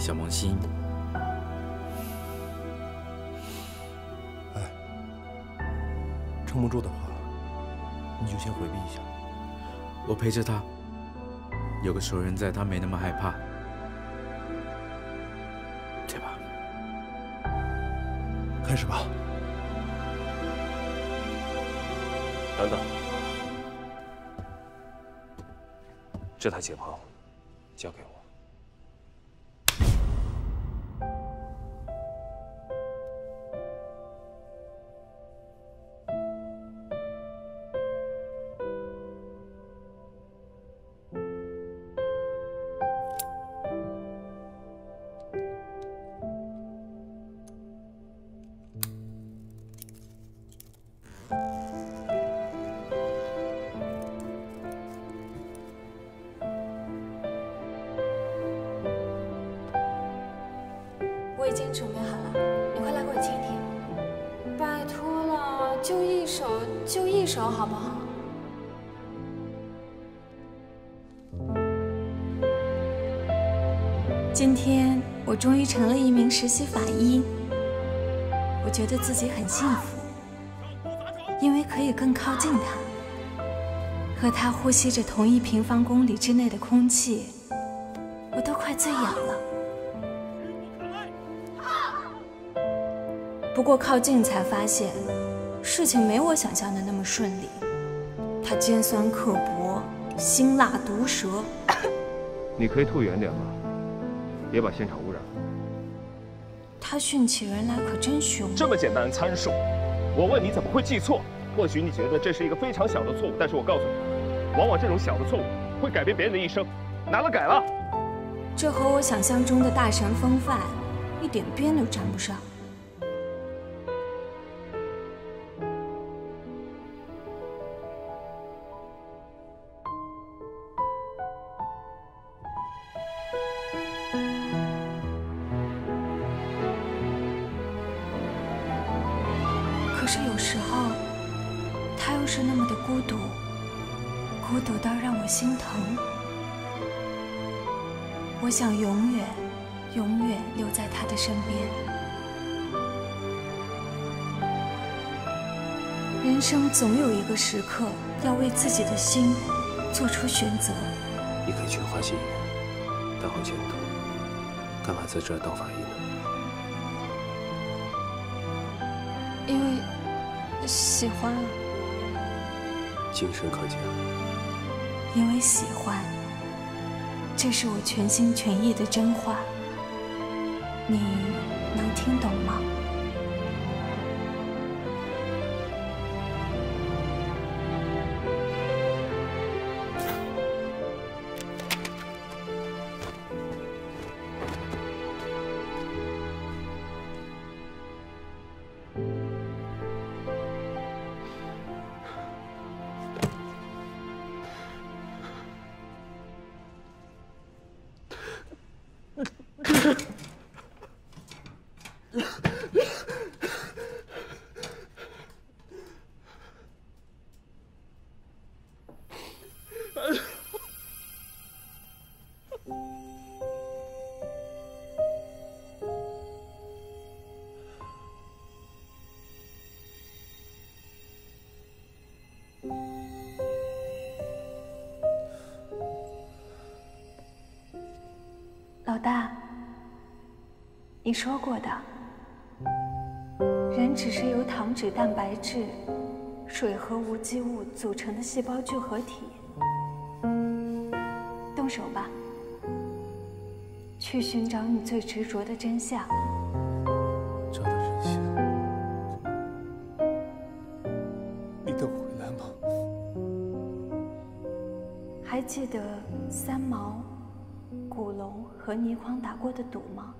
小萌新，哎，撑不住的话，你就先回避一下。我陪着他，有个熟人在，他没那么害怕，对吧？开始吧。等等，这台解剖交给我。 终于成了一名实习法医，我觉得自己很幸福，因为可以更靠近他，和他呼吸着同一平方公里之内的空气，我都快醉氧了。不过靠近才发现，事情没我想象的那么顺利，他尖酸刻薄，辛辣毒舌。你可以吐远点吗？别把现场污染。 他训起人来可真凶！这么简单的参数，我问你怎么会记错？或许你觉得这是一个非常小的错误，但是我告诉你，往往这种小的错误会改变别人的一生。拿了改了，这和我想象中的大神风范一点边都沾不上。可是有时候，他又是那么的孤独。 孤独到让我心疼，我想永远、永远留在他的身边。人生总有一个时刻，要为自己的心做出选择。你可以全花心愿，但回前途，干嘛在这儿当法医呢？因为喜欢啊。精神可嘉。 因为喜欢，这是我全心全意的真话，你能听懂吗？老大，你说过的，人只是由糖脂、蛋白质、水和无机物组成的细胞聚合体。动手吧，去寻找你最执着的真相。找到真相，你等我回来吗？还记得三毛。 古龙和倪匡打过的赌吗？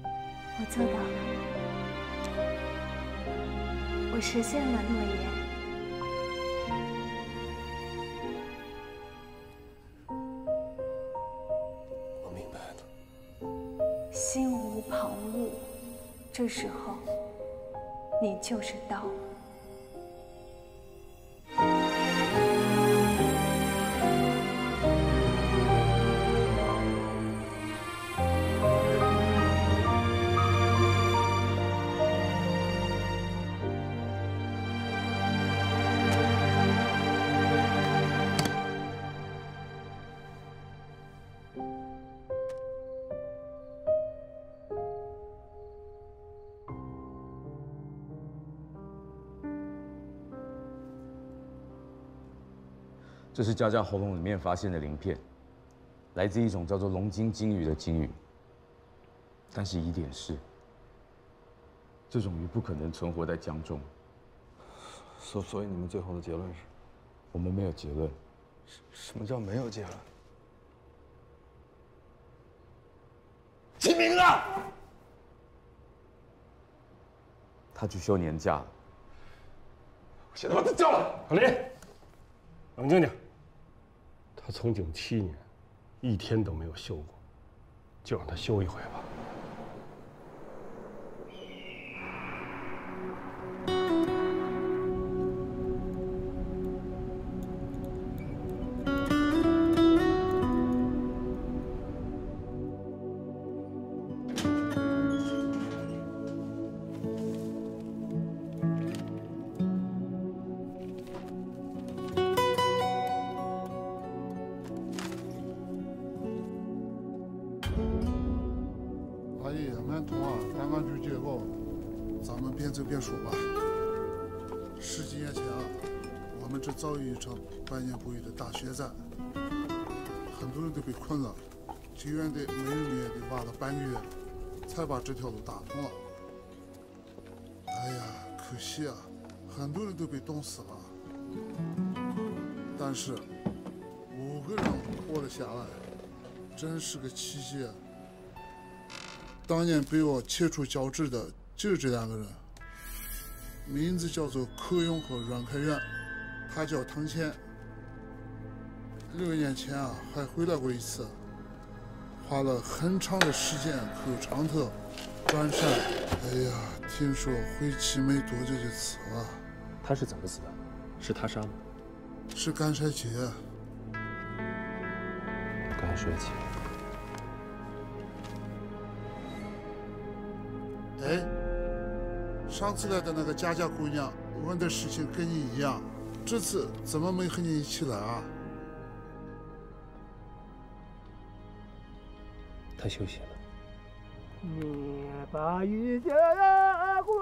我做到了，我实现了诺言。我明白了。心无旁骛，这时候你就是道。 这是佳佳喉咙里面发现的鳞片，来自一种叫做龙津金鱼的金鱼。但是疑点是，这种鱼不可能存活在江中。所所以你们最后的结论是？我们没有结论。什什么叫没有结论？秦明呢？他去休年假了。我现在把他叫来，小林，冷静点。 他从警七年，一天都没有休过，就让他休一回吧。局员得每日每夜得挖了半个月，才把这条路打通了。哎呀，可惜啊，很多人都被冻死了。但是五个人活了下来，真是个奇迹啊！当年被我切除脚趾的就是这两个人，名字叫做柯勇和阮开元，他叫唐谦。六年前啊，还回来过一次，花了很长的时间口尝特搬山。哎呀，听说回去没多久就死了。他是怎么死的？是他杀吗？ 是干衰竭。干衰竭。哎，上次来的那个佳佳姑娘问的事情跟你一样，这次怎么没和你一起来啊？她休息了。你把雨下过。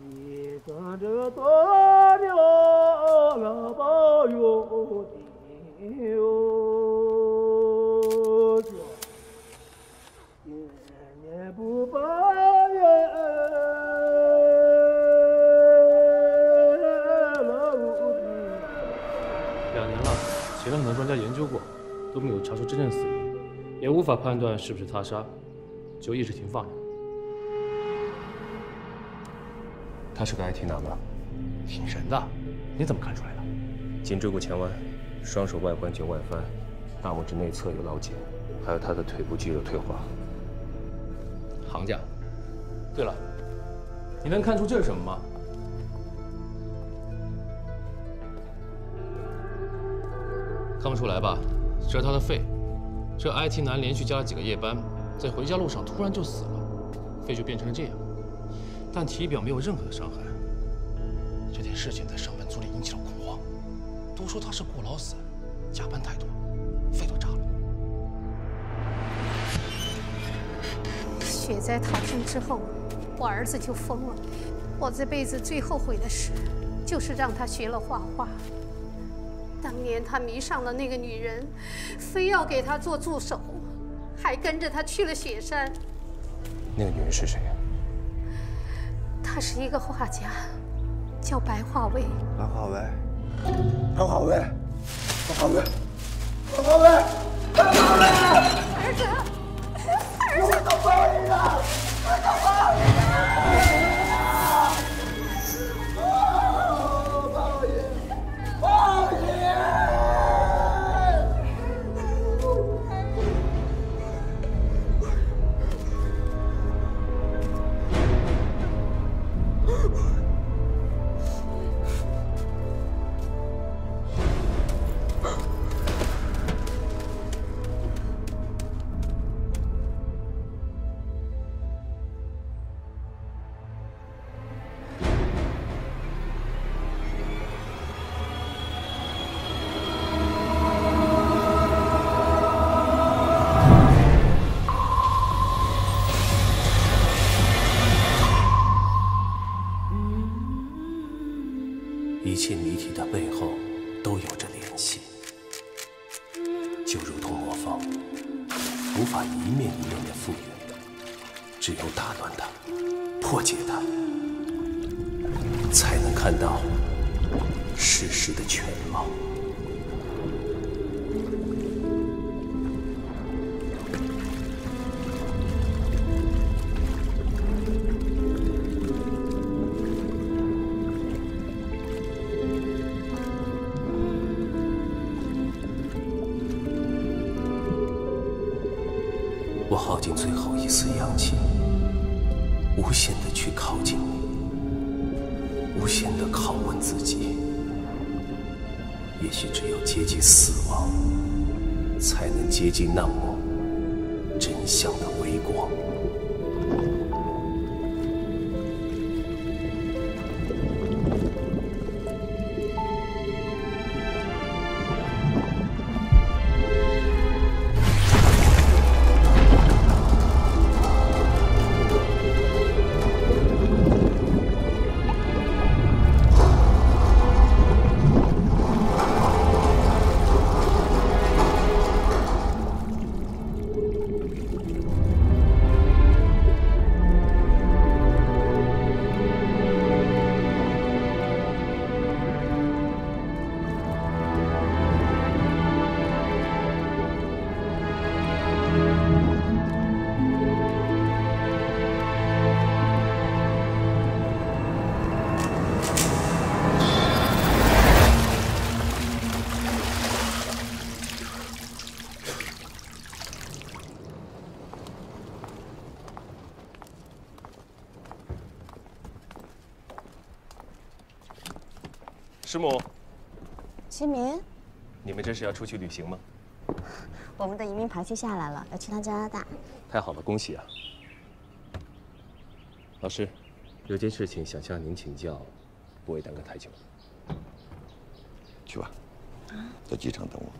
你等着多久了？保佑你哟，念念不把两年了，前两年专家研究过，都没有查出真正死因。 也无法判断是不是他杀，就一直停放着。他是个 I T 男吧？挺神的，你怎么看出来的？颈椎骨前弯，双手外关节外翻，大拇指内侧有老茧，还有他的腿部肌肉退化。行家，对了，你能看出这是什么吗？ 看不出来吧？这是他的肺。 这 I T 男连续加了几个夜班，在回家路上突然就死了，肺就变成了这样，但体表没有任何的伤害。这件事情在上班族里引起了恐慌，都说他是过劳死，加班太多，肺都炸了。雪灾逃生之后，我儿子就疯了。我这辈子最后悔的事，就是让他学了画画。 当年他迷上了那个女人，非要给他做助手，还跟着他去了雪山。那个女人是谁呀？她是一个画家，叫白化薇。白化薇，白化薇，白化薇，白化薇，白化薇！儿子，儿子，我报应了，我报应了！ 一切谜题的背后都有着联系，就如同魔方，无法一面一面的复原，只有打乱它、破解它，才能看到事实的全貌。接近那抹真相的微光。师母，齐民，你们这是要出去旅行吗？我们的移民排期下来了，要去趟加拿大。太好了，恭喜啊！老师，有件事情想向您请教，不会耽搁太久。去吧，在机场等我。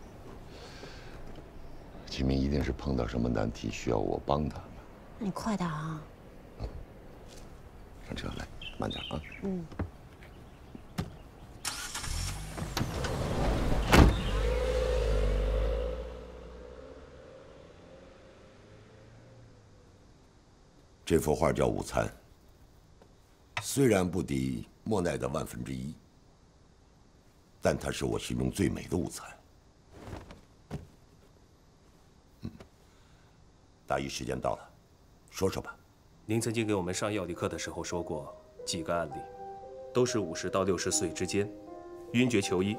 齐民一定是碰到什么难题需要我帮他。那你快点啊！上车来，慢点啊。嗯。 这幅画叫《午餐》，虽然不敌莫奈的万分之一，但它是我心中最美的午餐。嗯，大一时间到了，说说吧。您曾经给我们上药理课的时候说过几个案例，都是五十到六十岁之间，晕厥求医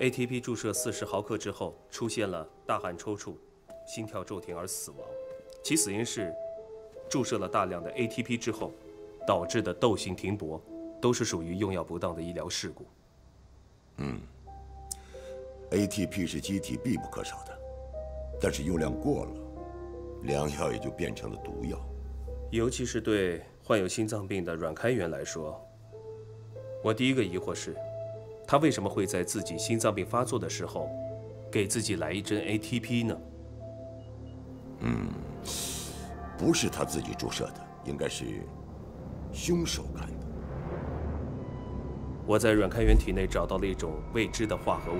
，A T P 注射四十毫克之后出现了大汗抽搐、心跳骤停而死亡，其死因是。 注射了大量的 A T P 之后，导致的窦性停搏，都是属于用药不当的医疗事故。嗯 ，A T P 是机体必不可少的，但是用量过了，良药也就变成了毒药。尤其是对患有心脏病的阮开元来说，我第一个疑惑是，他为什么会在自己心脏病发作的时候，给自己来一针 A T P 呢？嗯。 不是他自己注射的，应该是凶手干的。我在阮开元体内找到了一种未知的化合物，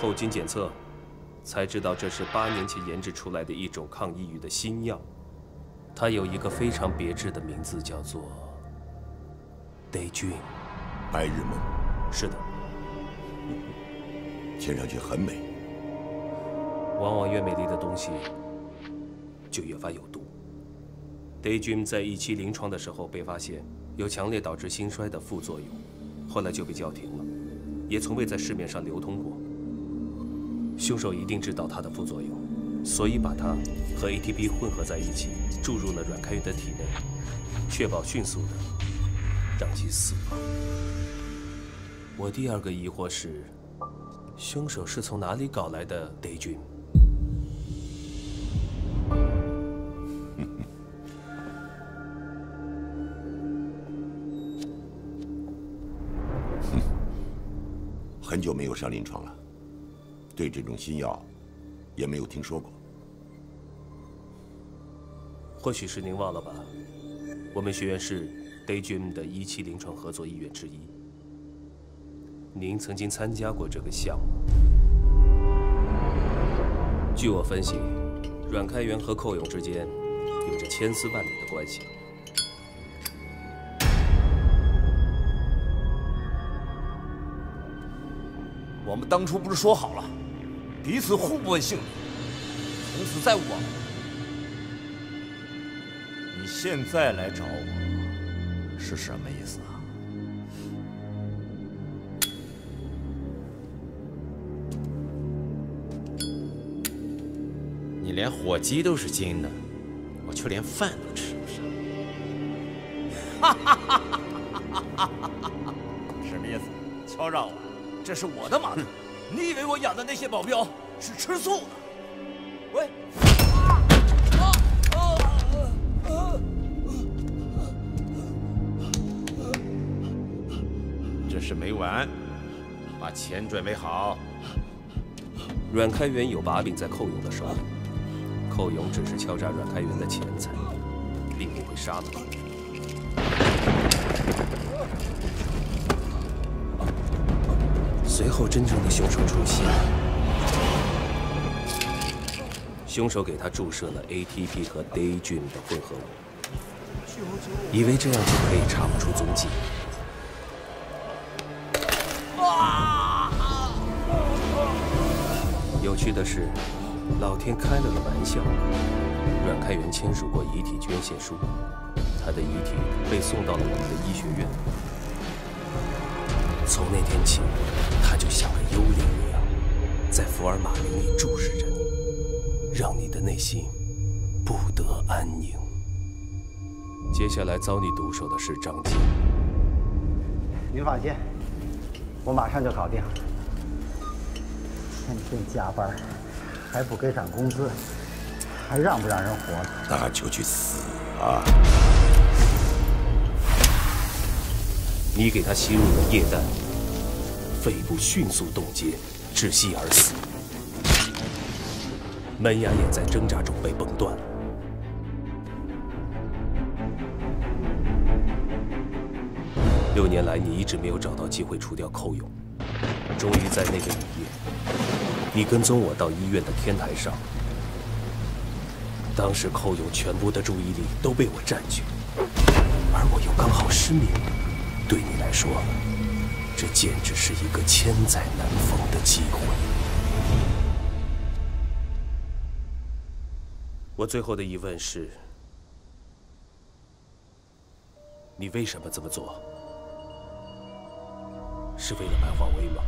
后经检测才知道这是八年前研制出来的一种抗抑郁的新药，它有一个非常别致的名字，叫做 Daydream， 白日梦。是的，听上去很美。往往越美丽的东西。 就越发有毒。Daydream 在一期临床的时候被发现有强烈导致心衰的副作用，后来就被叫停了，也从未在市面上流通过。凶手一定知道它的副作用，所以把它和 A T P 混合在一起，注入了阮开元的体内，确保迅速的让其死亡。我第二个疑惑是，凶手是从哪里搞来的 Daydream？ 很久没有上临床了，对这种新药也没有听说过。或许是您忘了吧，我们学院是 Daydream 的一期临床合作医院之一。您曾经参加过这个项目。据我分析，阮开元和寇勇之间有着千丝万缕的关系。 我们当初不是说好了，彼此互不问姓名，从此再无往来。你现在来找我，是什么意思啊？你连火鸡都是金的，我却连饭都吃不上。哈哈哈哈哈哈！什么意思？敲诈我？ 这是我的马桶，你以为我养的那些保镖是吃素的？喂！啊啊啊啊！这是没完，把钱准备好。阮开元有把柄在寇勇的手里，寇勇只是敲诈阮开元的钱财，并不会杀了他。 随后，真正的凶手出现。凶手给他注射了 A T P 和 Daydream 的混合物，以为这样就可以查不出踪迹。有趣的是，老天开了个玩笑。阮开元签署过遗体捐献书，他的遗体被送到了我们的医学院。 从那天起，他就像个幽灵一样，在福尔马林里注视着你，让你的内心不得安宁。接下来遭你毒手的是张继。您放心，我马上就搞定。天天加班，还不给涨工资，还让不让人活呢？那就去死啊！你给他吸入了液氮，肺部迅速冻结，窒息而死。门牙也在挣扎中被崩断。 六年来，你一直没有找到机会除掉寇勇。终于在那个雨夜，你跟踪我到医院的天台上。当时寇勇全部的注意力都被我占据，而我又刚好失明。对你来说，这简直是一个千载难逢的机会。我最后的疑问是：你为什么这么做？ 是为了白化微吗？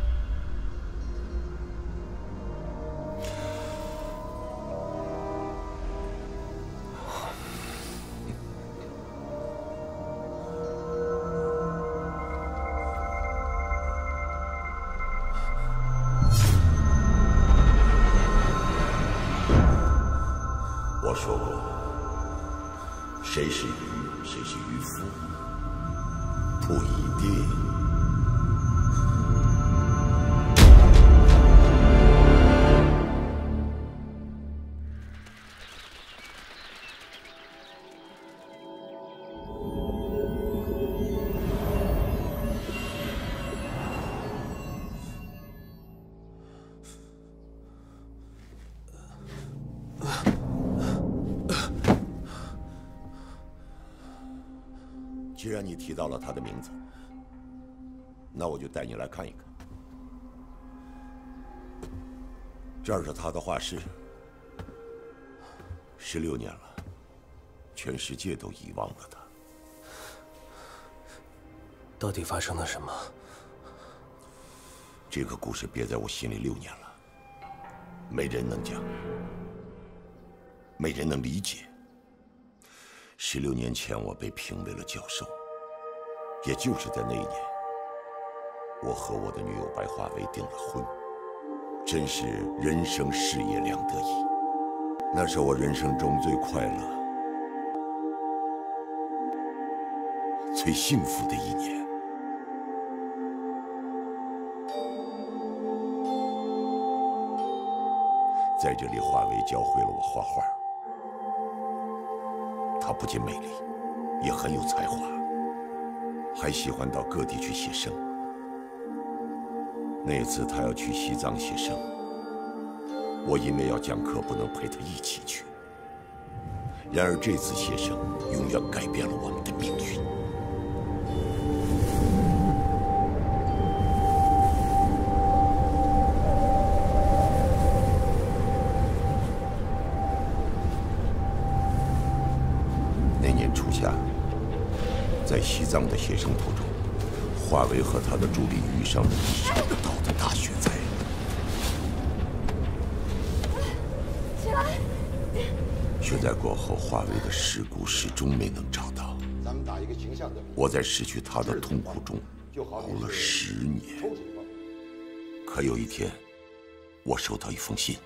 我说过，谁是渔，谁是渔夫，不一定。 既然你提到了他的名字，那我就带你来看一看。这儿是他的画室，十六年了，全世界都遗忘了他。到底发生了什么？这个故事憋在我心里六年了，没人能讲，没人能理解。 十六年前，我被评为了教授。也就是在那一年，我和我的女友白化薇订了婚，真是人生事业两得意。那是我人生中最快乐、最幸福的一年。在这里，化薇教会了我画画。 她不仅美丽，也很有才华，还喜欢到各地去写生。那次她要去西藏写生，我因为要讲课不能陪她一起去。然而这次写生永远改变了我们的命运。在西藏的写生途中，华为和他的助理遇上了一场倒的大雪灾。雪灾过后，华为的尸骨始终没能找到。咱们打一个形象的。我在失去他的痛苦中熬了十年。可有一天，我收到一封信，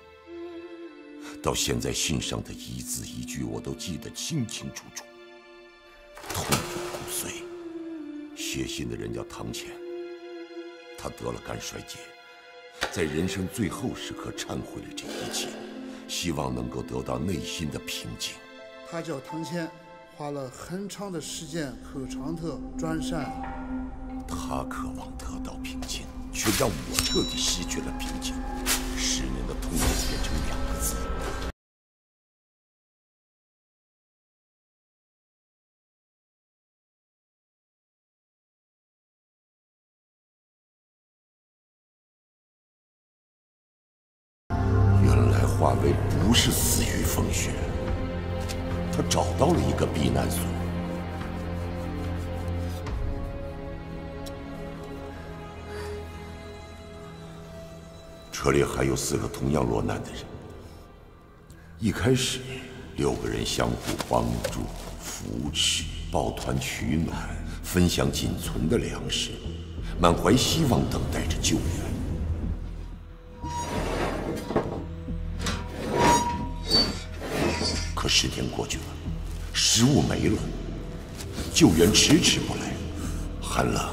到现在信上的一字一句我都记得清清楚楚。 痛骨骨髓。写信的人叫唐潜，他得了肝衰竭，在人生最后时刻忏悔了这一切，希望能够得到内心的平静。他叫唐潜，花了很长的时间口尝特专善。他渴望得到平静，却让我彻底失去了平静。十年的痛苦变成两个字。 华为不是死于风雪，他找到了一个避难所。这里还有四个同样落难的人。一开始，六个人相互帮助、扶持、抱团取暖、分享仅存的粮食，满怀希望等待着救援。 可十天过去了，食物没了，救援迟迟不来，寒冷、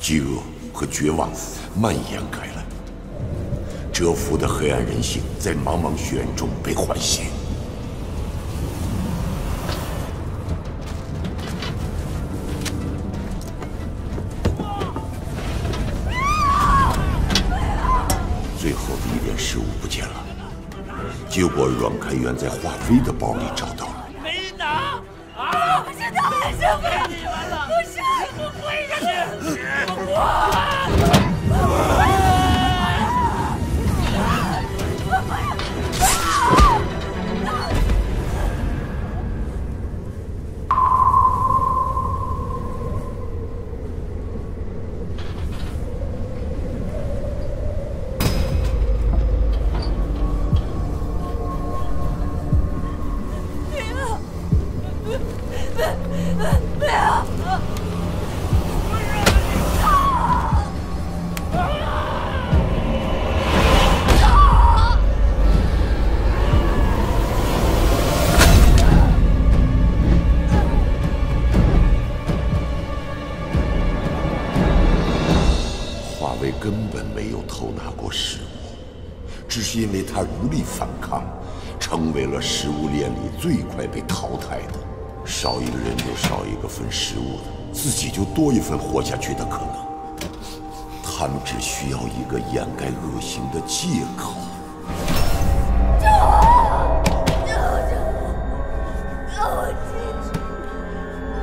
饥饿和绝望蔓延开来，蛰伏的黑暗人性在茫茫血染中被唤醒。最后的一点食物不见了。 结果，阮开元在华妃的包里找到了。没拿啊！我现在还是给你们了，不是，我跪下去，因为他无力反抗，成为了食物链里最快被淘汰的。少一个人就少一个分食物的，自己就多一份活下去的可能。他们只需要一个掩盖恶行的借口。救我！救我！让我进去！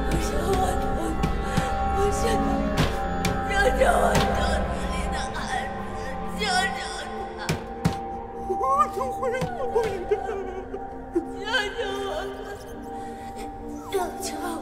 不是我疼，不是我，救救我肚子里的孩子！救救！ 救救我！救救我！救救我！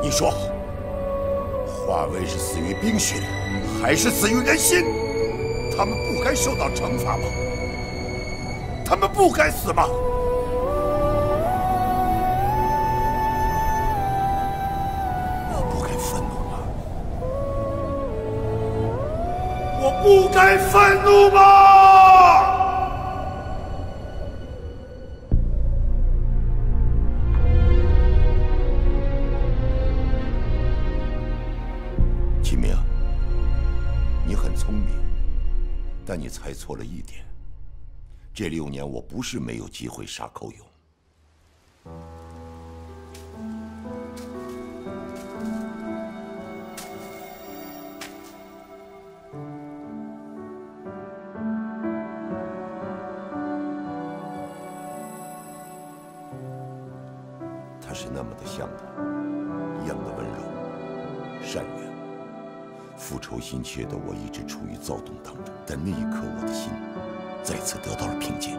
你说，华为是死于冰雪，还是死于人心？他们不该受到惩罚吗？他们不该死吗？我不该愤怒吗？我不该愤怒吗？ 但你猜错了一点，这六年我不是没有机会杀寇勇。他是那么的像他，一样的温柔、善良。 复仇心切的我一直处于躁动当中，但那一刻我的心再次得到了平静。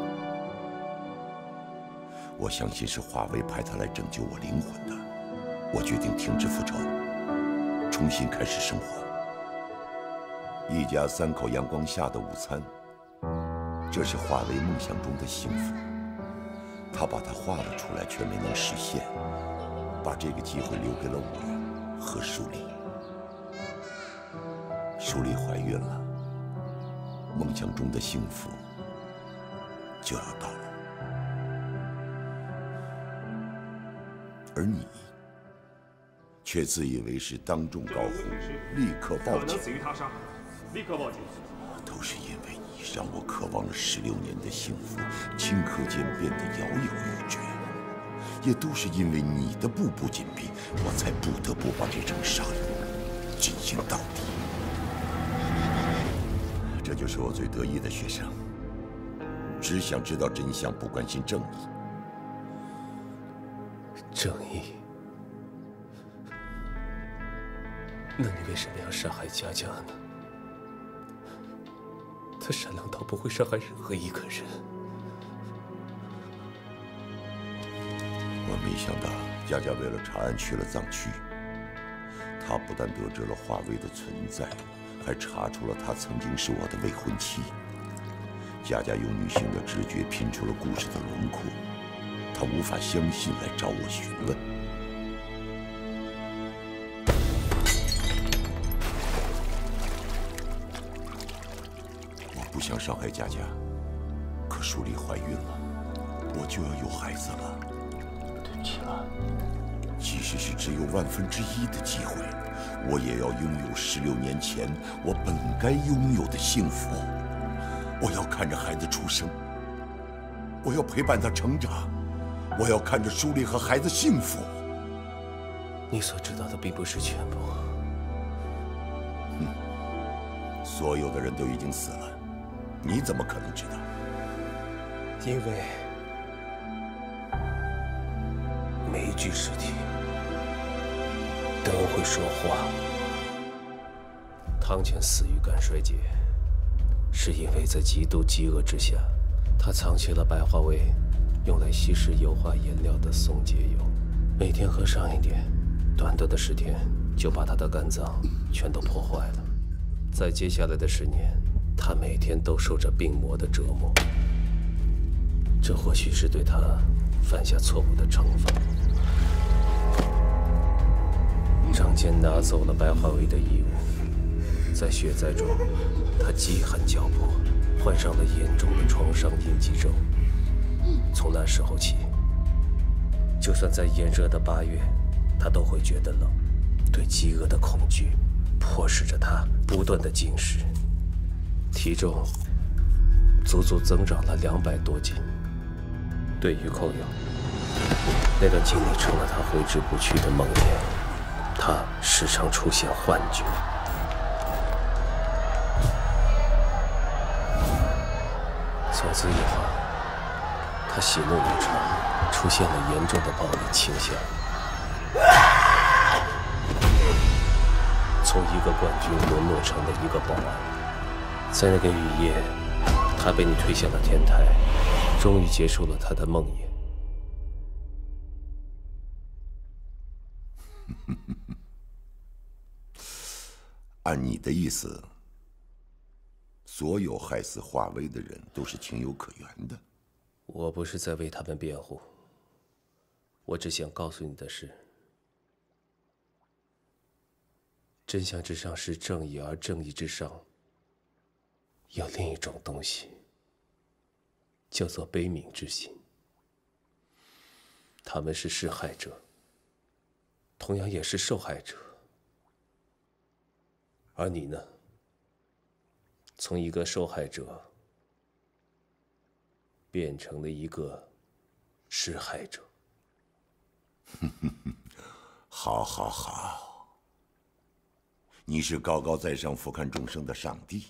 我相信是华为派他来拯救我灵魂的。我决定停止复仇，重新开始生活。一家三口阳光下的午餐，这是华为梦想中的幸福。他把它画了出来，却没能实现，把这个机会留给了我和舒丽。 舒丽怀孕了，梦想中的幸福就要到了，而你却自以为是，当众高呼，立刻报警，立刻报警！头就是因为你，让我渴望了十六年的幸福，顷刻间变得摇有欲坠。也都是因为你的步步紧逼，我才不得不把这场杀戮进行到底。这就是我最得意的学生，只想知道真相，不关心正义。正义。 那你为什么要杀害佳佳呢？他善良到不会伤害任何一个人。我没想到佳佳为了查案去了藏区，她不但得知了华为的存在，还查出了她曾经是我的未婚妻。佳佳用女性的直觉拼出了故事的轮廓，她无法相信来找我询问。 不想伤害佳佳，可淑丽怀孕了，我就要有孩子了。对不起了，即使是只有万分之一的机会，我也要拥有十六年前我本该拥有的幸福。我要看着孩子出生，我要陪伴他成长，我要看着淑丽和孩子幸福。你所知道的并不是全部。嗯，所有的人都已经死了。 你怎么可能知道？因为每一具尸体都会说话。汤浅死于肝衰竭，是因为在极度饥饿之下，他藏起了白花味用来稀释油画颜料的松节油，每天喝上一点，短短的十天就把他的肝脏全都破坏了。在接下来的十年。 他每天都受着病魔的折磨，这或许是对他犯下错误的惩罚。张坚拿走了白化为的遗物，在血灾中，他饥寒交迫，患上了严重的创伤应激症。从那时候起，就算在炎热的八月，他都会觉得冷。对饥饿的恐惧，迫使着他不断的进食。 体重足足增长了两百多斤。对于寇友，那段经历成了他挥之不去的梦魇，他时常出现幻觉。从此以后，他喜怒无常，出现了严重的暴力倾向。从一个冠军沦落成了一个保安。 在那个雨夜，他被你推向了天台，终于结束了他的梦魇。按你的意思，所有害死华威的人都是情有可原的。我不是在为他们辩护，我只想告诉你的是，真相之上是正义，而正义之上。 有另一种东西，叫做悲悯之心。他们是施害者，同样也是受害者。而你呢？从一个受害者变成了一个施害者。好，好，好！你是高高在上、俯瞰众生的上帝。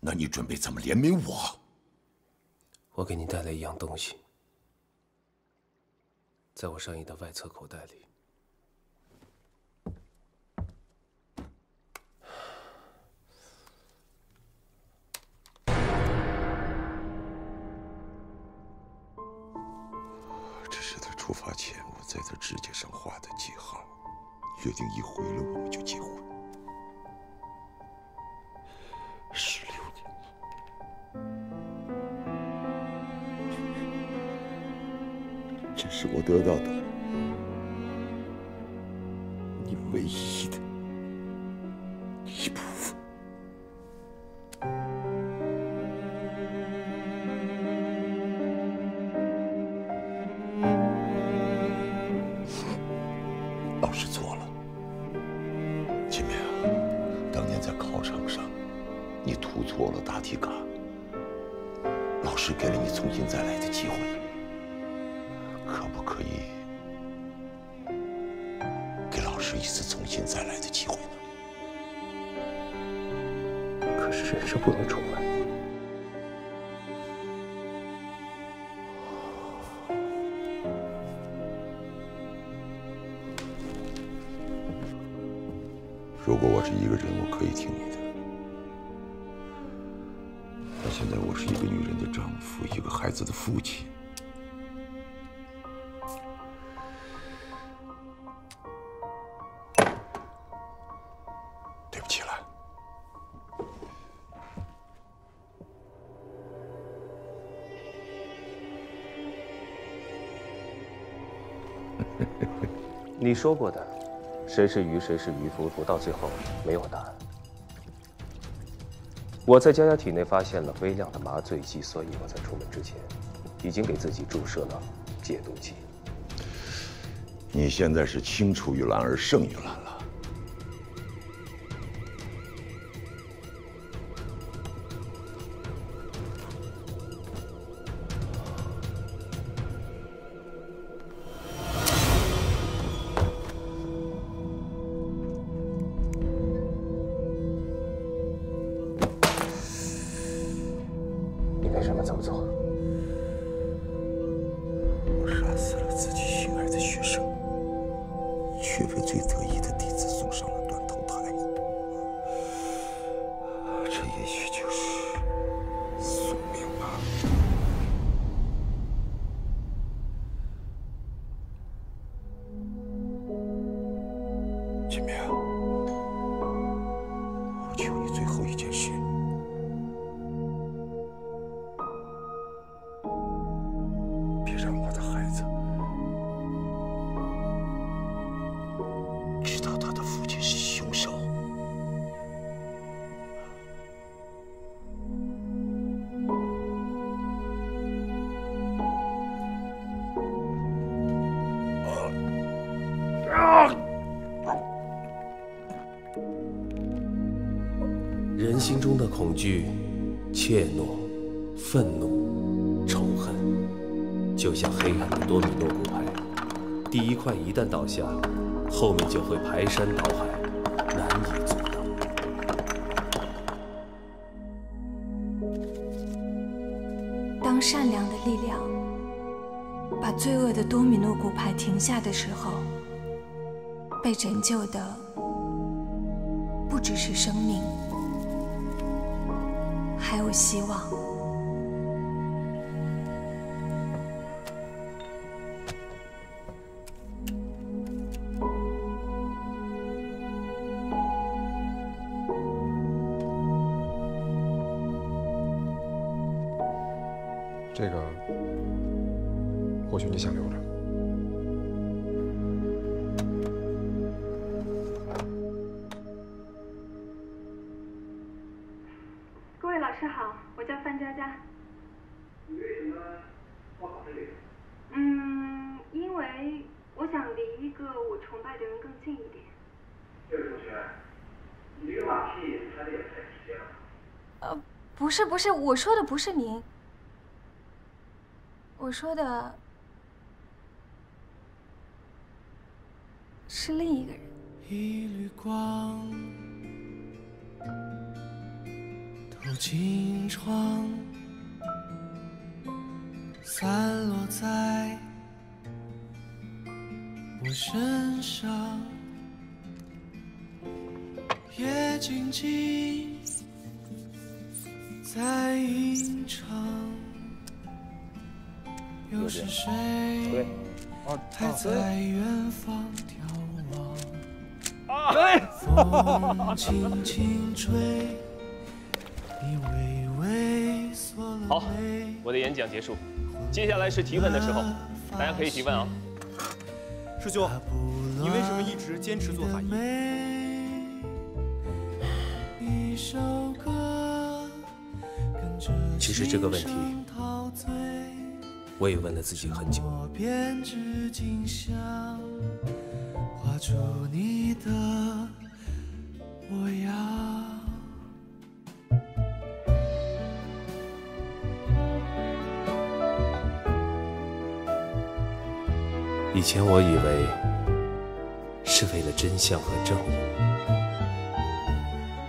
那你准备怎么怜悯我？我给你带来一样东西，在我上衣的外侧口袋里。这是在出发前我在他指甲上画的记号，约定一回来我们就结婚。 十六年，这是我得到的你唯一的一部分。老师错了，前面啊，当年在考。考场上，你涂错了答题卡，老师给了你重新再来的机会，可不可以给老师一次重新再来的机会呢？可是人生不能重来。 如果我是一个人，我可以听你的。但现在我是一个女人的丈夫，一个孩子的父亲。对不起了。你说过的。 谁是鱼，谁是渔夫，到最后没有答案。我在佳佳体内发现了微量的麻醉剂，所以我在出门之前，已经给自己注射了解毒剂。你现在是青出于蓝而胜于蓝了。恐惧、怯懦、愤怒、仇恨，就像黑暗的多米诺骨牌，第一块一旦倒下，后面就会排山倒海，难以阻挡。当善良的力量把罪恶的多米诺骨牌停下的时候，被拯救的不只是生命。 还有希望。这个，或许你想留着。 不是不是，我说的不是您。我说的是另一个人。一缕光透进窗，散落在我身上，也静静。 在吟唱，又是谁还在远方眺望？风轻轻吹，你微微锁了眉。好，我的演讲结束，接下来是提问的时候，大家可以提问啊。师兄，你为什么一直坚持做法医？一首歌。 其实这个问题，我也问了自己很久。以前我以为是为了真相和正义，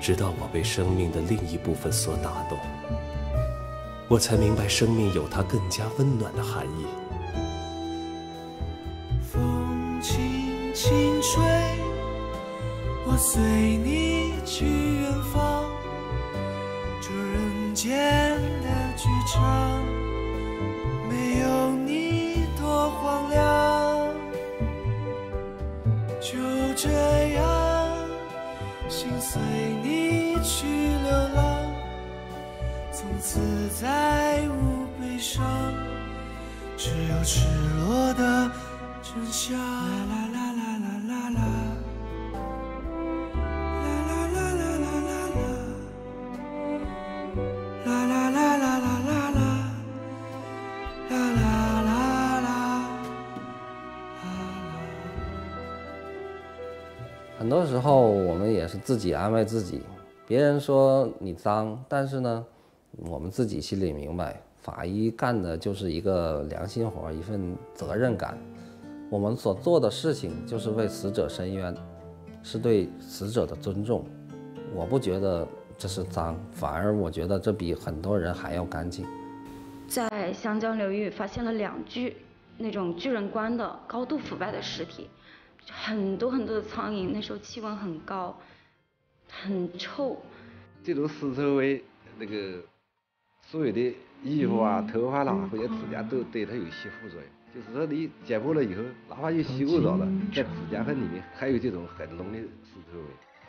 直到我被生命的另一部分所打动，我才明白生命有它更加温暖的含义。风轻轻吹，我随你去远方，这人间的剧场，没有你多荒凉。就这样，心随你去流浪，从此再无悲伤，只有赤裸的真相。啦啦啦啦啦啦啦。 很多时候，我们也是自己安慰自己。别人说你脏，但是呢，我们自己心里明白，法医干的就是一个良心活，一份责任感。我们所做的事情就是为死者伸冤，是对死者的尊重。我不觉得这是脏，反而我觉得这比很多人还要干净。在湘江流域发现了两具那种巨人棺的高度腐败的尸体。 很多很多的苍蝇，那时候气温很高，很臭。这种尸臭味，那个所有的衣服啊、嗯、头发啦或者指甲都对它有吸附作用。就是说你解剖了以后，哪怕你洗过澡了，在指甲痕里面还有这种很浓的尸臭味。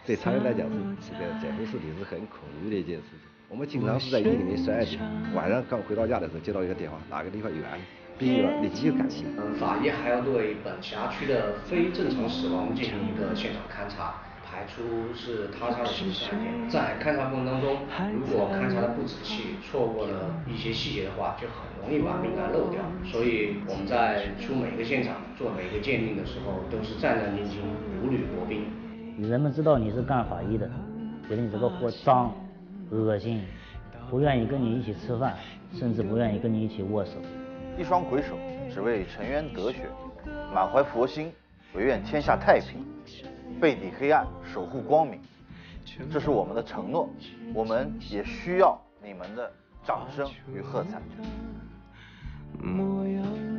对常人来讲是这个解剖尸体是很恐惧的一件事情。我们经常是在夜里面十二点，晚上刚回到家的时候接到一个电话，哪个地方有案。 你极有感情。法医还要对本辖区的非正常死亡进行一个现场勘查，排除是他杀的形式案件。在勘查过程当中，如果勘查的不仔细，错过了一些细节的话，就很容易把命案漏掉。所以我们在出每个现场、做每个鉴定的时候，都是战战兢兢、如履薄冰。人们知道你是干法医的，觉得你这个货脏、恶心，不愿意跟你一起吃饭，甚至不愿意跟你一起握手。 一双鬼手，只为沉冤得雪，满怀佛心，唯愿天下太平，背抵黑暗，守护光明，这是我们的承诺。我们也需要你们的掌声与喝彩。嗯